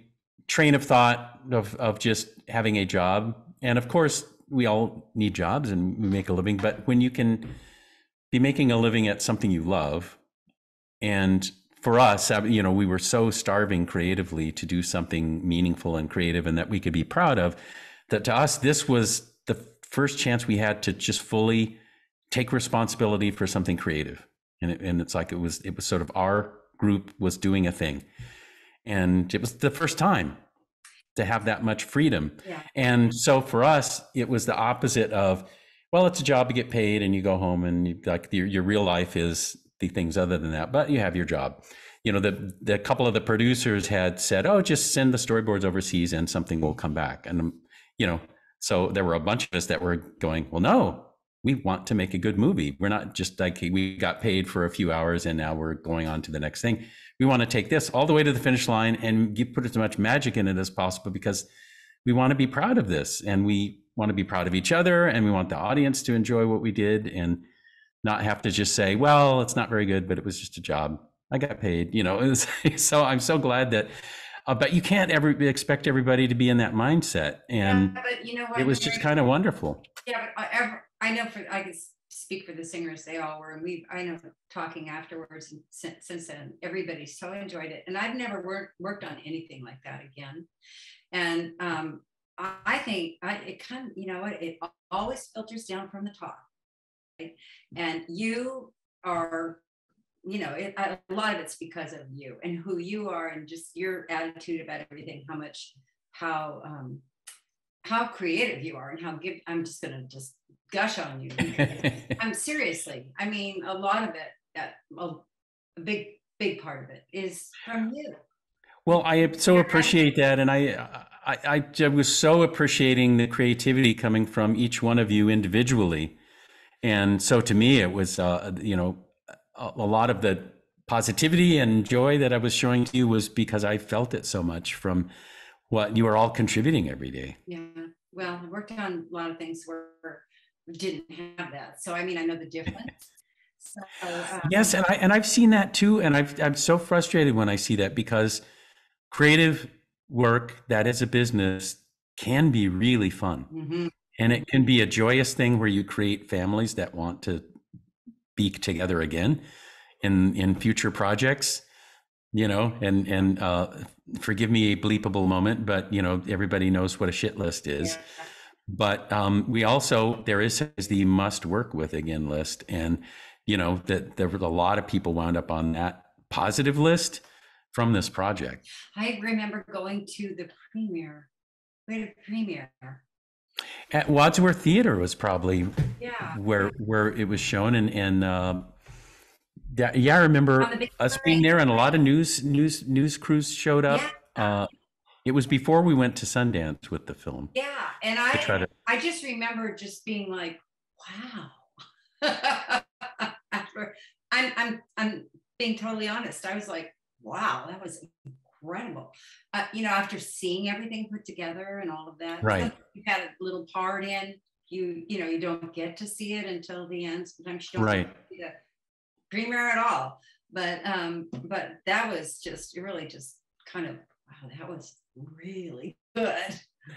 train of thought of, of just having a job. And of course we all need jobs and we make a living, but when you can be making a living at something you love, and for us, you know, we were so starving creatively to do something meaningful and creative and that we could be proud of, that to us this was the first chance we had to just fully take responsibility for something creative. And it, and it's like it was it was sort of our group was doing a thing, and it was the first time. to have that much freedom. Yeah. And so for us, it was the opposite of, well, it's a job to get paid and you go home and you, like your, your real life is the things other than that, but you have your job. You know, the, the couple of the producers had said, oh, just send the storyboards overseas and something will come back. And, you know, so there were a bunch of us that were going, well, no, we want to make a good movie. We're not just like, we got paid for a few hours and now we're going on to the next thing. We want to take this all the way to the finish line and put as much magic in it as possible, because we want to be proud of this and we want to be proud of each other and we want the audience to enjoy what we did and not have to just say, well, it's not very good, but it was just a job. I got paid, you know. It was, so I'm so glad that, uh, but you can't ever expect everybody to be in that mindset. And yeah, but you know what? It was just kind of wonderful. Yeah, but I, I know for, I guess, speak for the singers, they all were, and we, I know talking afterwards and since, since then, everybody so enjoyed it. And I've never worked worked on anything like that again. And um, I think I, it kind of, you know, it, it always filters down from the top. Right? And you are, you know, it, a lot of it's because of you and who you are and just your attitude about everything, how much, how, um, how creative you are and how give, I'm just going to just gush on you. I'm seriously, I mean, a lot of it, that, well, a big, big part of it is from you. Well, I so appreciate that. And I, I, I was so appreciating the creativity coming from each one of you individually. And so to me, it was, uh, you know, a, a lot of the positivity and joy that I was showing to you was because I felt it so much from what you were all contributing every day. Yeah. Well, I worked on a lot of things where we didn't have that. So, I mean, I know the difference. So, um, yes. And I, and I've seen that too. And I've, I'm so frustrated when I see that, because creative work that is a business can be really fun. Mm-hmm. And it can be a joyous thing where you create families that want to be together again in, in future projects, you know, and, and, uh, forgive me a bleepable moment, but you know, everybody knows what a shit list is, yeah. But, um, we also, there is, is the must work with again list. And, you know, that there were a lot of people wound up on that positive list from this project. I remember going to the premiere, we had a premiere. At Wadsworth Theater was probably yeah. where where it was shown, and and uh, yeah, I remember us being there, and a lot of news news news crews showed up. Yeah. Uh, it was before we went to Sundance with the film. Yeah, and I to... I just remember just being like, wow. I'm I'm I'm being totally honest. I was like, wow, that was incredible. Uh, you know, after seeing everything put together and all of that, right? You had a little part in, you you know, you don't get to see it until the end. Sometimes you don't right. see the premiere at all. But um, but that was just really just kind of wow, that was really good.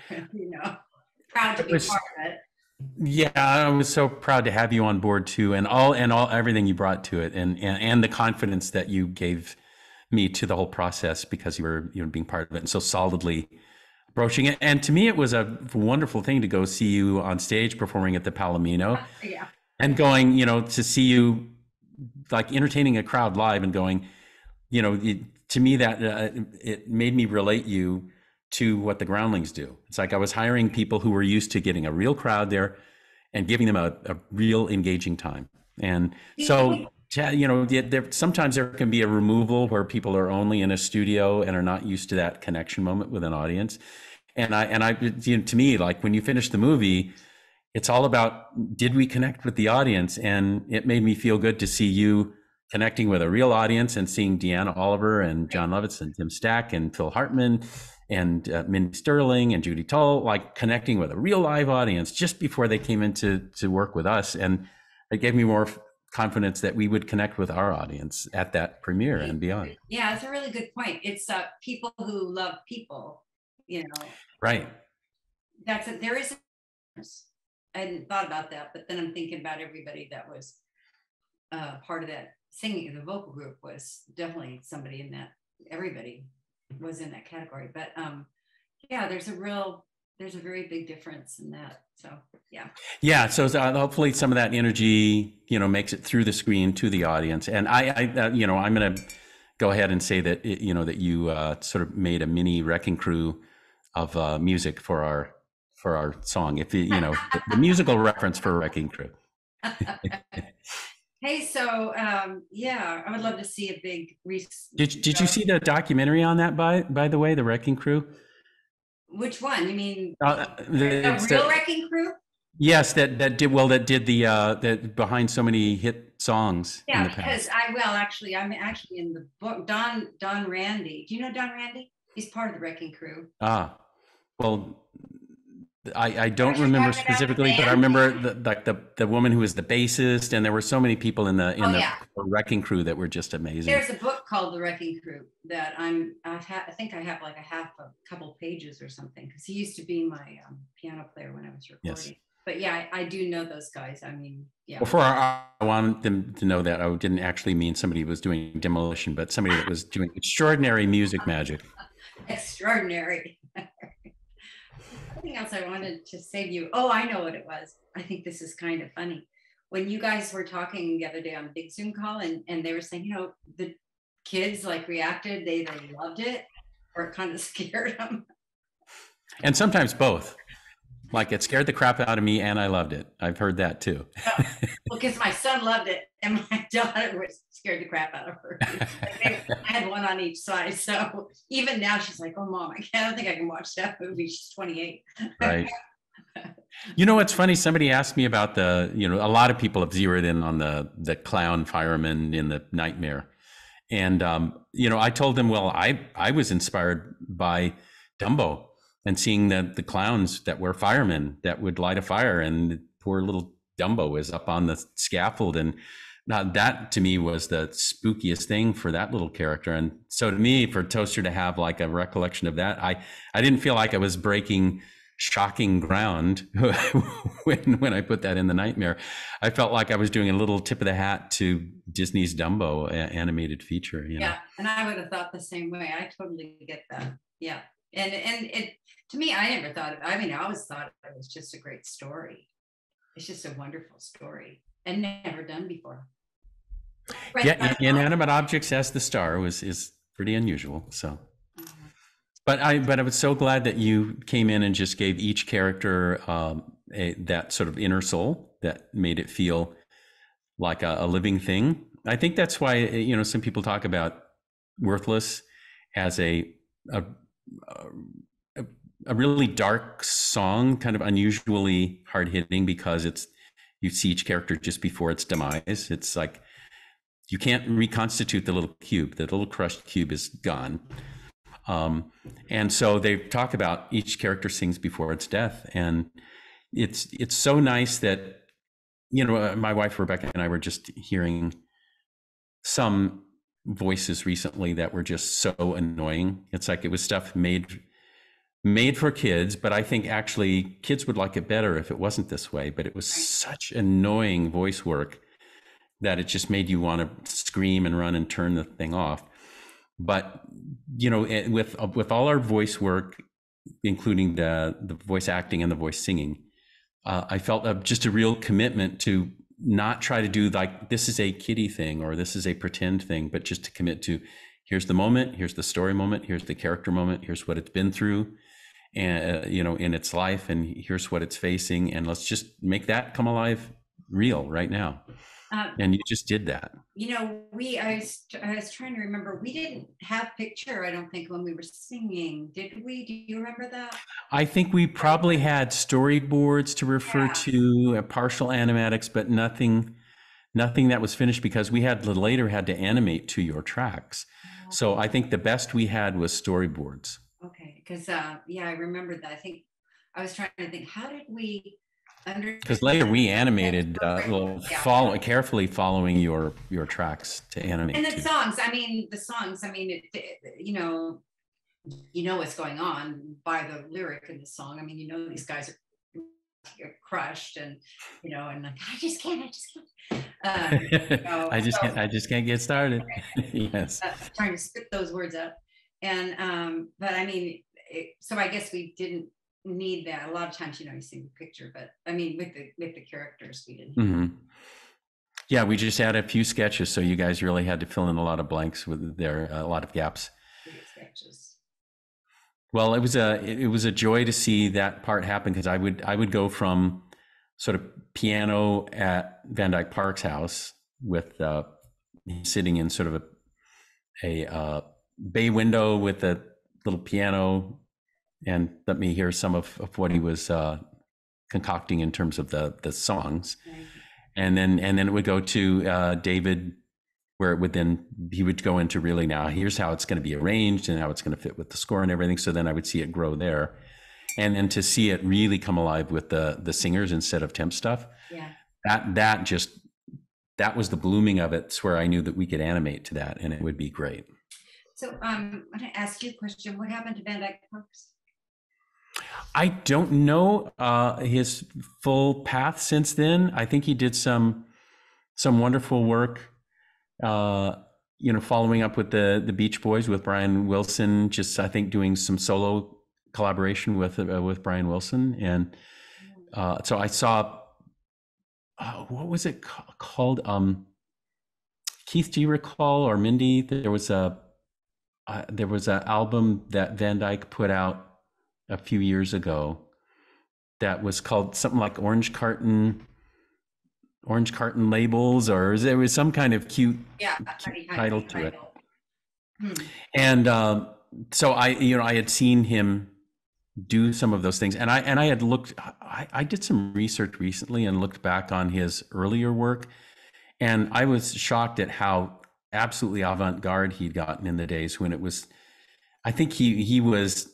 You know, proud to be was, part of it. Yeah, I was so proud to have you on board too, and all and all everything you brought to it, and and, and the confidence that you gave me to the whole process, because you were, you know, being part of it and so solidly approaching it. And to me, it was a wonderful thing to go see you on stage performing at the Palomino, yeah. and going, you know, to see you like entertaining a crowd live and going, you know, it, to me that uh, it made me relate you to what the Groundlings do. It's like I was hiring people who were used to getting a real crowd there and giving them a, a real engaging time. And so. You know, there, sometimes there can be a removal where people are only in a studio and are not used to that connection moment with an audience. And I, and I, you know, to me, like when you finish the movie, it's all about, did we connect with the audience? And it made me feel good to see you connecting with a real audience and seeing Deanna Oliver and John Lovitz and Tim Stack and Phil Hartman and uh, Mindy Sterling and Judy Tull, like connecting with a real live audience just before they came in to, to work with us. And it gave me more confidence that we would connect with our audience at that premiere and beyond. Yeah, it's a really good point. It's uh, people who love people, you know. Right. That's it. There is. I hadn't thought about that, but then I'm thinking about everybody that was uh, part of that singing. The vocal group was definitely somebody in that. Everybody was in that category, but um, yeah, there's a real. There's a very big difference in that. So, yeah. Yeah. So uh, hopefully some of that energy, you know, makes it through the screen to the audience. And I, I uh, you know, I'm going to go ahead and say that, it, you know, that you uh, sort of made a mini Wrecking Crew of uh, music for our for our song. If you, you know, the, the musical reference for Wrecking Crew. Hey, so um, yeah, I would love to see a big. Re did Did you see the documentary on that? By By the way, the Wrecking Crew. Which one? You mean uh, the, the real that, Wrecking Crew? Yes, that that did well. That did the uh, that behind so many hit songs. Yeah, in the because past. I well actually I'm actually in the book. Don Don Randy. Do you know Don Randy? He's part of the Wrecking Crew. Ah, well, I I don't remember specifically, but I remember the, like the the woman who was the bassist, and there were so many people in the in oh, the yeah. Wrecking Crew that were just amazing. There's a book called The Wrecking Crew that I'm I've had I think I have like a half a couple pages or something, because he used to be my um, piano player when I was recording. Yes. But yeah, I, I do know those guys. I mean, yeah. Well, for our, I want them to know that I didn't actually mean somebody was doing demolition, but somebody that was doing extraordinary music magic. Extraordinary. Something else I wanted to say to you. Oh, I know what it was. I think this is kind of funny. When you guys were talking the other day on Big Zoom call, and, and they were saying, you know, the kids like reacted, they either loved it or kind of scared them. And sometimes both. Like it scared the crap out of me and I loved it. I've heard that too. Oh, well, because my son loved it and my daughter was scared the crap out of her. I had one on each side. So even now she's like, oh mom, I don't think I can watch that movie. She's twenty-eight. Right. You know, it's funny. Somebody asked me about the, you know, a lot of people have zeroed in on the, the clown fireman in the Nightmare. And, um, you know, I told them, well, I, I was inspired by Dumbo. And seeing that the clowns that were firemen that would light a fire, and poor little Dumbo is up on the scaffold, and now that to me was the spookiest thing for that little character. And so to me, for Toaster to have like a recollection of that, I I didn't feel like I was breaking shocking ground when when I put that in the Nightmare. I felt like I was doing a little tip of the hat to Disney's Dumbo animated feature. You know? Yeah, and I would have thought the same way. I totally get that. Yeah. And and it to me, I never thought of, I mean, I always thought it was just a great story. It's just a wonderful story and never done before. Right. Yeah, inanimate objects as the star was is pretty unusual. So, mm-hmm. but I but I was so glad that you came in and just gave each character um, a, that sort of inner soul that made it feel like a, a living thing. I think that's why, you know, some people talk about Worthless as a a A, a really dark song, kind of unusually hard-hitting, because it's you see each character just before its demise. It's like you can't reconstitute the little cube. The little crushed cube is gone. Um, and so they talk about each character sings before its death. And it's it's so nice that, you know, my wife Rebecca and I were just hearing some voices recently that were just so annoying. It's like it was stuff made made for kids, but I think actually kids would like it better if it wasn't this way, but it was such annoying voice work that it just made you want to scream and run and turn the thing off. But you know, it, with with all our voice work, including the the voice acting and the voice singing, uh, I felt uh, just a real commitment to not try to do like, this is a kiddie thing or this is a pretend thing, but just to commit to, here's the moment, here's the story moment, here's the character moment, here's what it's been through, and uh, you know, in its life, and here's what it's facing, and let's just make that come alive real right now. Uh, and you just did that. You know, we, I was, I was trying to remember, we didn't have picture, I don't think, when we were singing, did we? Do you remember that? I think we probably had storyboards to refer yeah. to, uh, partial animatics, but nothing, nothing that was finished, because we had later had to animate to your tracks. Oh. So I think the best we had was storyboards. Okay, because uh, yeah, I remember that. I think, I was trying to think, how did we, because later we animated uh, well, yeah. follow, carefully following your your tracks to animate. And the to. songs, I mean, the songs, I mean, it, it, you know, you know what's going on by the lyric in the song. I mean, you know, these guys are, are crushed, and you know, and like, I just can't, I just can't. Um, you know, I just so, can't, I just can't get started. Yes, uh, trying to spit those words up, and um, but I mean, it, so I guess we didn't need that. A lot of times, you know, you see the picture, but I mean, with the with the characters, we didn't. Mm-hmm. Yeah, we just had a few sketches, so you guys really had to fill in a lot of blanks with there, a lot of gaps. Sketches. Well, it was a it was a joy to see that part happen, because I would I would go from sort of piano at Van Dyke Parks' house with uh, sitting in sort of a a uh, bay window with a little piano, and let me hear some of, of what he was uh, concocting in terms of the the songs, and then and then it would go to uh, David, where it would then, he would go into really, now here's how it's going to be arranged and how it's going to fit with the score and everything. So then I would see it grow there, and then to see it really come alive with the the singers instead of temp stuff. Yeah. That that just that was the blooming of it, where I knew that we could animate to that and it would be great. So um, I want to ask you a question. What happened to Van Dyke Parks? I don't know uh, his full path since then. I think he did some some wonderful work. Uh, you know, following up with the the Beach Boys with Brian Wilson, just I think doing some solo collaboration with uh, with Brian Wilson, and uh, so I saw uh, what was it ca- called? Um, Keith, do you recall, or Mindy? There was a uh, there was an album that Van Dyke put out a few years ago that was called something like Orange Carton. Orange Carton Labels, or there was some kind of cute, yeah, cute title to it. Hmm. And um, so I, you know, I had seen him do some of those things, and I and I had looked. I, I did some research recently and looked back on his earlier work, and I was shocked at how absolutely avant-garde he'd gotten in the days when it was. I think he he was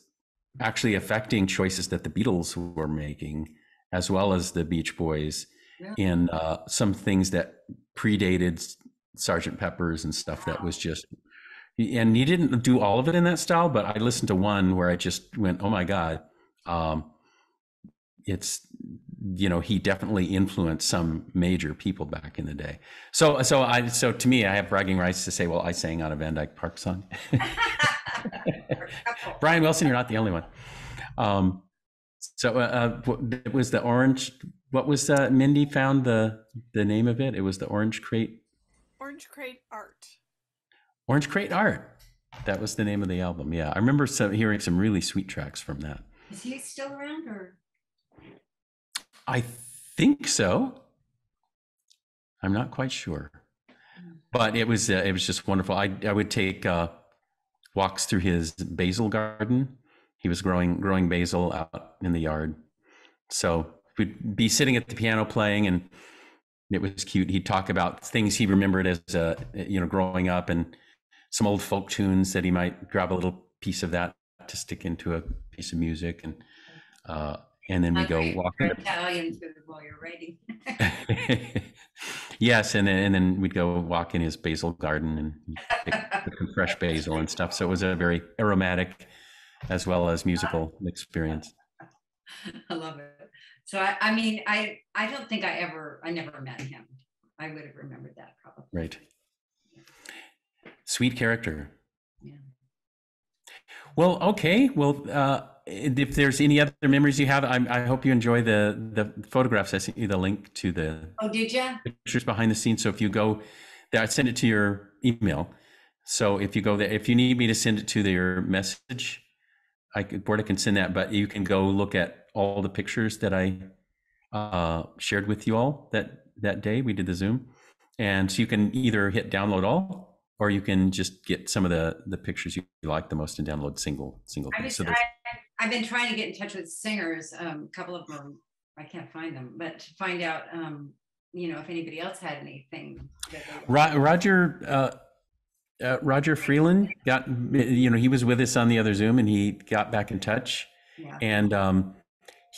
actually affecting choices that the Beatles were making, as well as the Beach Boys. Yeah. In uh, some things that predated Sergeant Pepper's and stuff. Wow. That was just, and he didn't do all of it in that style, but I listened to one where I just went, oh my God, um, it's, you know, he definitely influenced some major people back in the day. So, so I, so to me, I have bragging rights to say, well, I sang on a Van Dyke Park song. Brian Wilson, you're not the only one. Um, so uh, it was the Orange, what was that? Mindy found the the name of it. It was the Orange Crate. Orange Crate Art. Orange Crate Art. That was the name of the album. Yeah, I remember some, hearing some really sweet tracks from that. Is he still around, or? I think so. I'm not quite sure, but it was uh, it was just wonderful. I I would take uh, walks through his basil garden. He was growing growing basil out in the yard, so. We'd be sitting at the piano playing, and it was cute. He'd talk about things he remembered as uh, you know, growing up, and some old folk tunes that he might grab a little piece of that to stick into a piece of music, and uh, and then we go walking. Italian food while you're writing. Yes, and then and then we'd go walk in his basil garden and pick the fresh basil and stuff. So it was a very aromatic, as well as musical experience. I love it. So, I, I mean, I, I don't think I ever, I never met him. I would have remembered that probably. Right. Yeah. Sweet character. Yeah. Well, okay. Well, uh, if there's any other memories you have, I, I hope you enjoy the, the photographs. I sent you the link to the oh, did you? Pictures behind the scenes. So if you go there, I send it to your email. So if you go there, if you need me to send it to their message, I could, Borda can send that, but you can go look at all the pictures that I uh, shared with you all that, that day we did the Zoom. And so you can either hit download all, or you can just get some of the, the pictures you like the most and download single, single. I've been, so I, I've been trying to get in touch with singers, um, a couple of them, I can't find them, but to find out, um, you know, if anybody else had anything. That Ro- Roger, uh, uh, Roger Freeland got, you know, he was with us on the other Zoom, and he got back in touch. Yeah. And, um,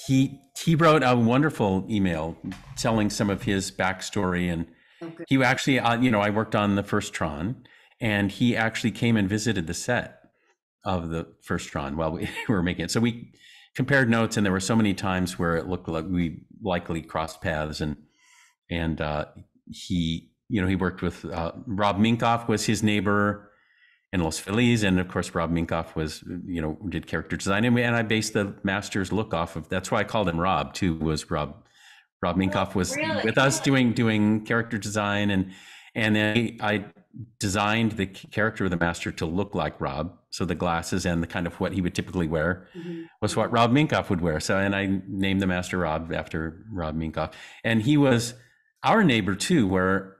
He he wrote a wonderful email telling some of his backstory, and okay. He actually, uh, you know, I worked on the first Tron, and he actually came and visited the set of the first Tron while we were making it. So we compared notes, and there were so many times where it looked like we likely crossed paths, and and uh, he, you know, he worked with uh, Rob Minkoff was his neighbor in Los Feliz, and of course Rob Minkoff was, you know, did character design, and, we, and I based the master's look off of. That's why I called him Rob too. Was Rob Rob Minkoff was really? With us doing doing character design, and and then I designed the character of the master to look like Rob. So the glasses and the kind of what he would typically wear mm-hmm. was what Rob Minkoff would wear. So, and I named the master Rob after Rob Minkoff. And he was our neighbor too, where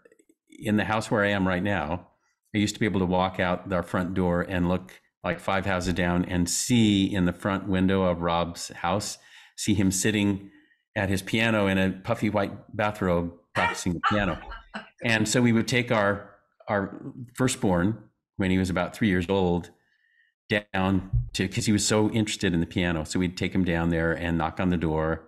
in the house where I am right now, I used to be able to walk out our front door and look like five houses down and see in the front window of Rob's house, see him sitting at his piano in a puffy white bathrobe practicing the piano. And so we would take our our firstborn, when he was about three years old, down to, because he was so interested in the piano. So we'd take him down there and knock on the door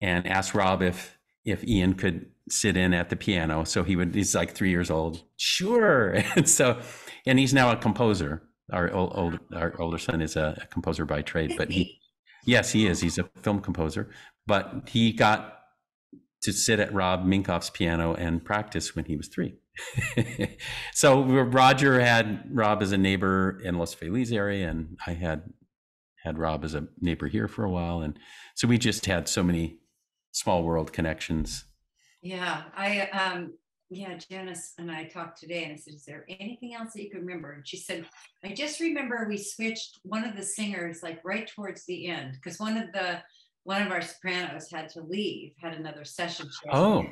and ask Rob if if Ian could sit in at the piano. So he would, he's like three years old. Sure. And so, and he's now a composer. Our old, old our older son is a composer by trade, but he, yes, he is. He's a film composer, but he got to sit at Rob Minkoff's piano and practice when he was three. So Roger had Rob as a neighbor in Los Feliz area, and I had had Rob as a neighbor here for a while. And so we just had so many small world connections. Yeah, I, um, yeah, Janice and I talked today, and I said, is there anything else that you can remember? And she said, I just remember we switched one of the singers like right towards the end, because one of the, one of our sopranos had to leave, had another session. Oh.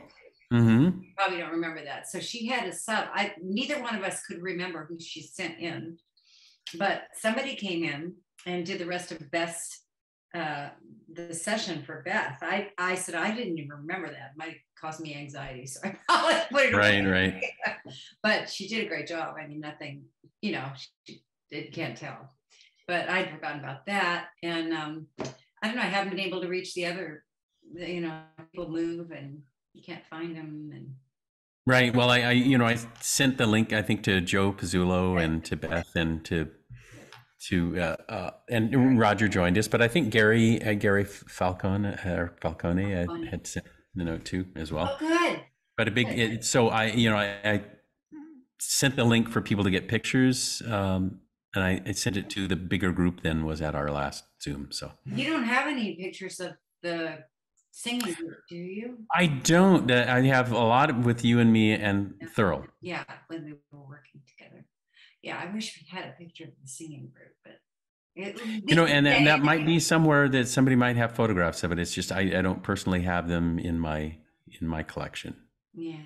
Mm-hmm. Probably don't remember that. So she had a sub. I neither one of us could remember who she sent in, but somebody came in and did the rest of Beth's uh, the session for Beth. I I said I didn't even remember that. It might cause me anxiety, so I probably put it right, away. Right. But she did a great job. I mean, nothing, you know, she, it can't tell. But I'd forgotten about that, and um, I don't know. I haven't been able to reach the other. You know, people move and. You can't find them. And... Right. Well, I, I, you know, I sent the link, I think, to Joe Pizzullo right. and to Beth and to, to, uh, uh, and Roger joined us, but I think Gary, uh, Gary Falcone, uh, Falcone, Falcone. I had sent the note too as well. Oh, good. But a big, it, so I, you know, I, I sent the link for people to get pictures. Um, and I, I sent it to the bigger group than was at our last Zoom. So you don't have any pictures of the singing, do you? I don't. Uh, I have a lot of, with you and me and yeah. Thurl. Yeah, when we were working together. Yeah, I wish we had a picture of the singing group, but it, you know, and, and that might be somewhere that somebody might have photographs of it. It's just I, I don't personally have them in my in my collection. Yeah,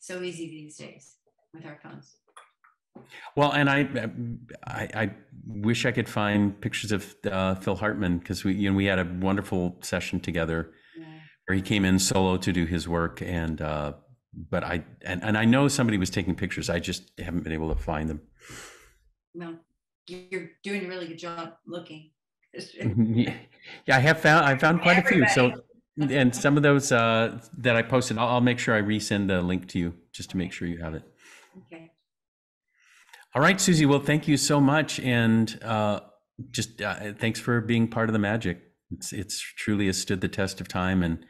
so easy these days with our phones. Well, and I, I, I wish I could find pictures of uh, Phil Hartman, because we, you know, we had a wonderful session together, yeah. where he came in solo to do his work, and uh, but I and, and I know somebody was taking pictures. I just haven't been able to find them. Well, you're doing a really good job looking. yeah, I have found I found quite Everybody. a few. So, and some of those uh, that I posted, I'll, I'll make sure I resend the link to you just to make sure you have it. Okay. All right, Susie. Well, thank you so much, and uh, just uh, thanks for being part of the magic. It's it's truly has stood the test of time, and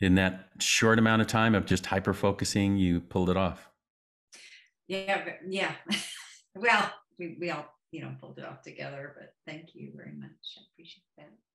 in that short amount of time of just hyper focusing, you pulled it off. Yeah, but yeah. Well, we we all you know pulled it off together, but thank you very much. I appreciate that.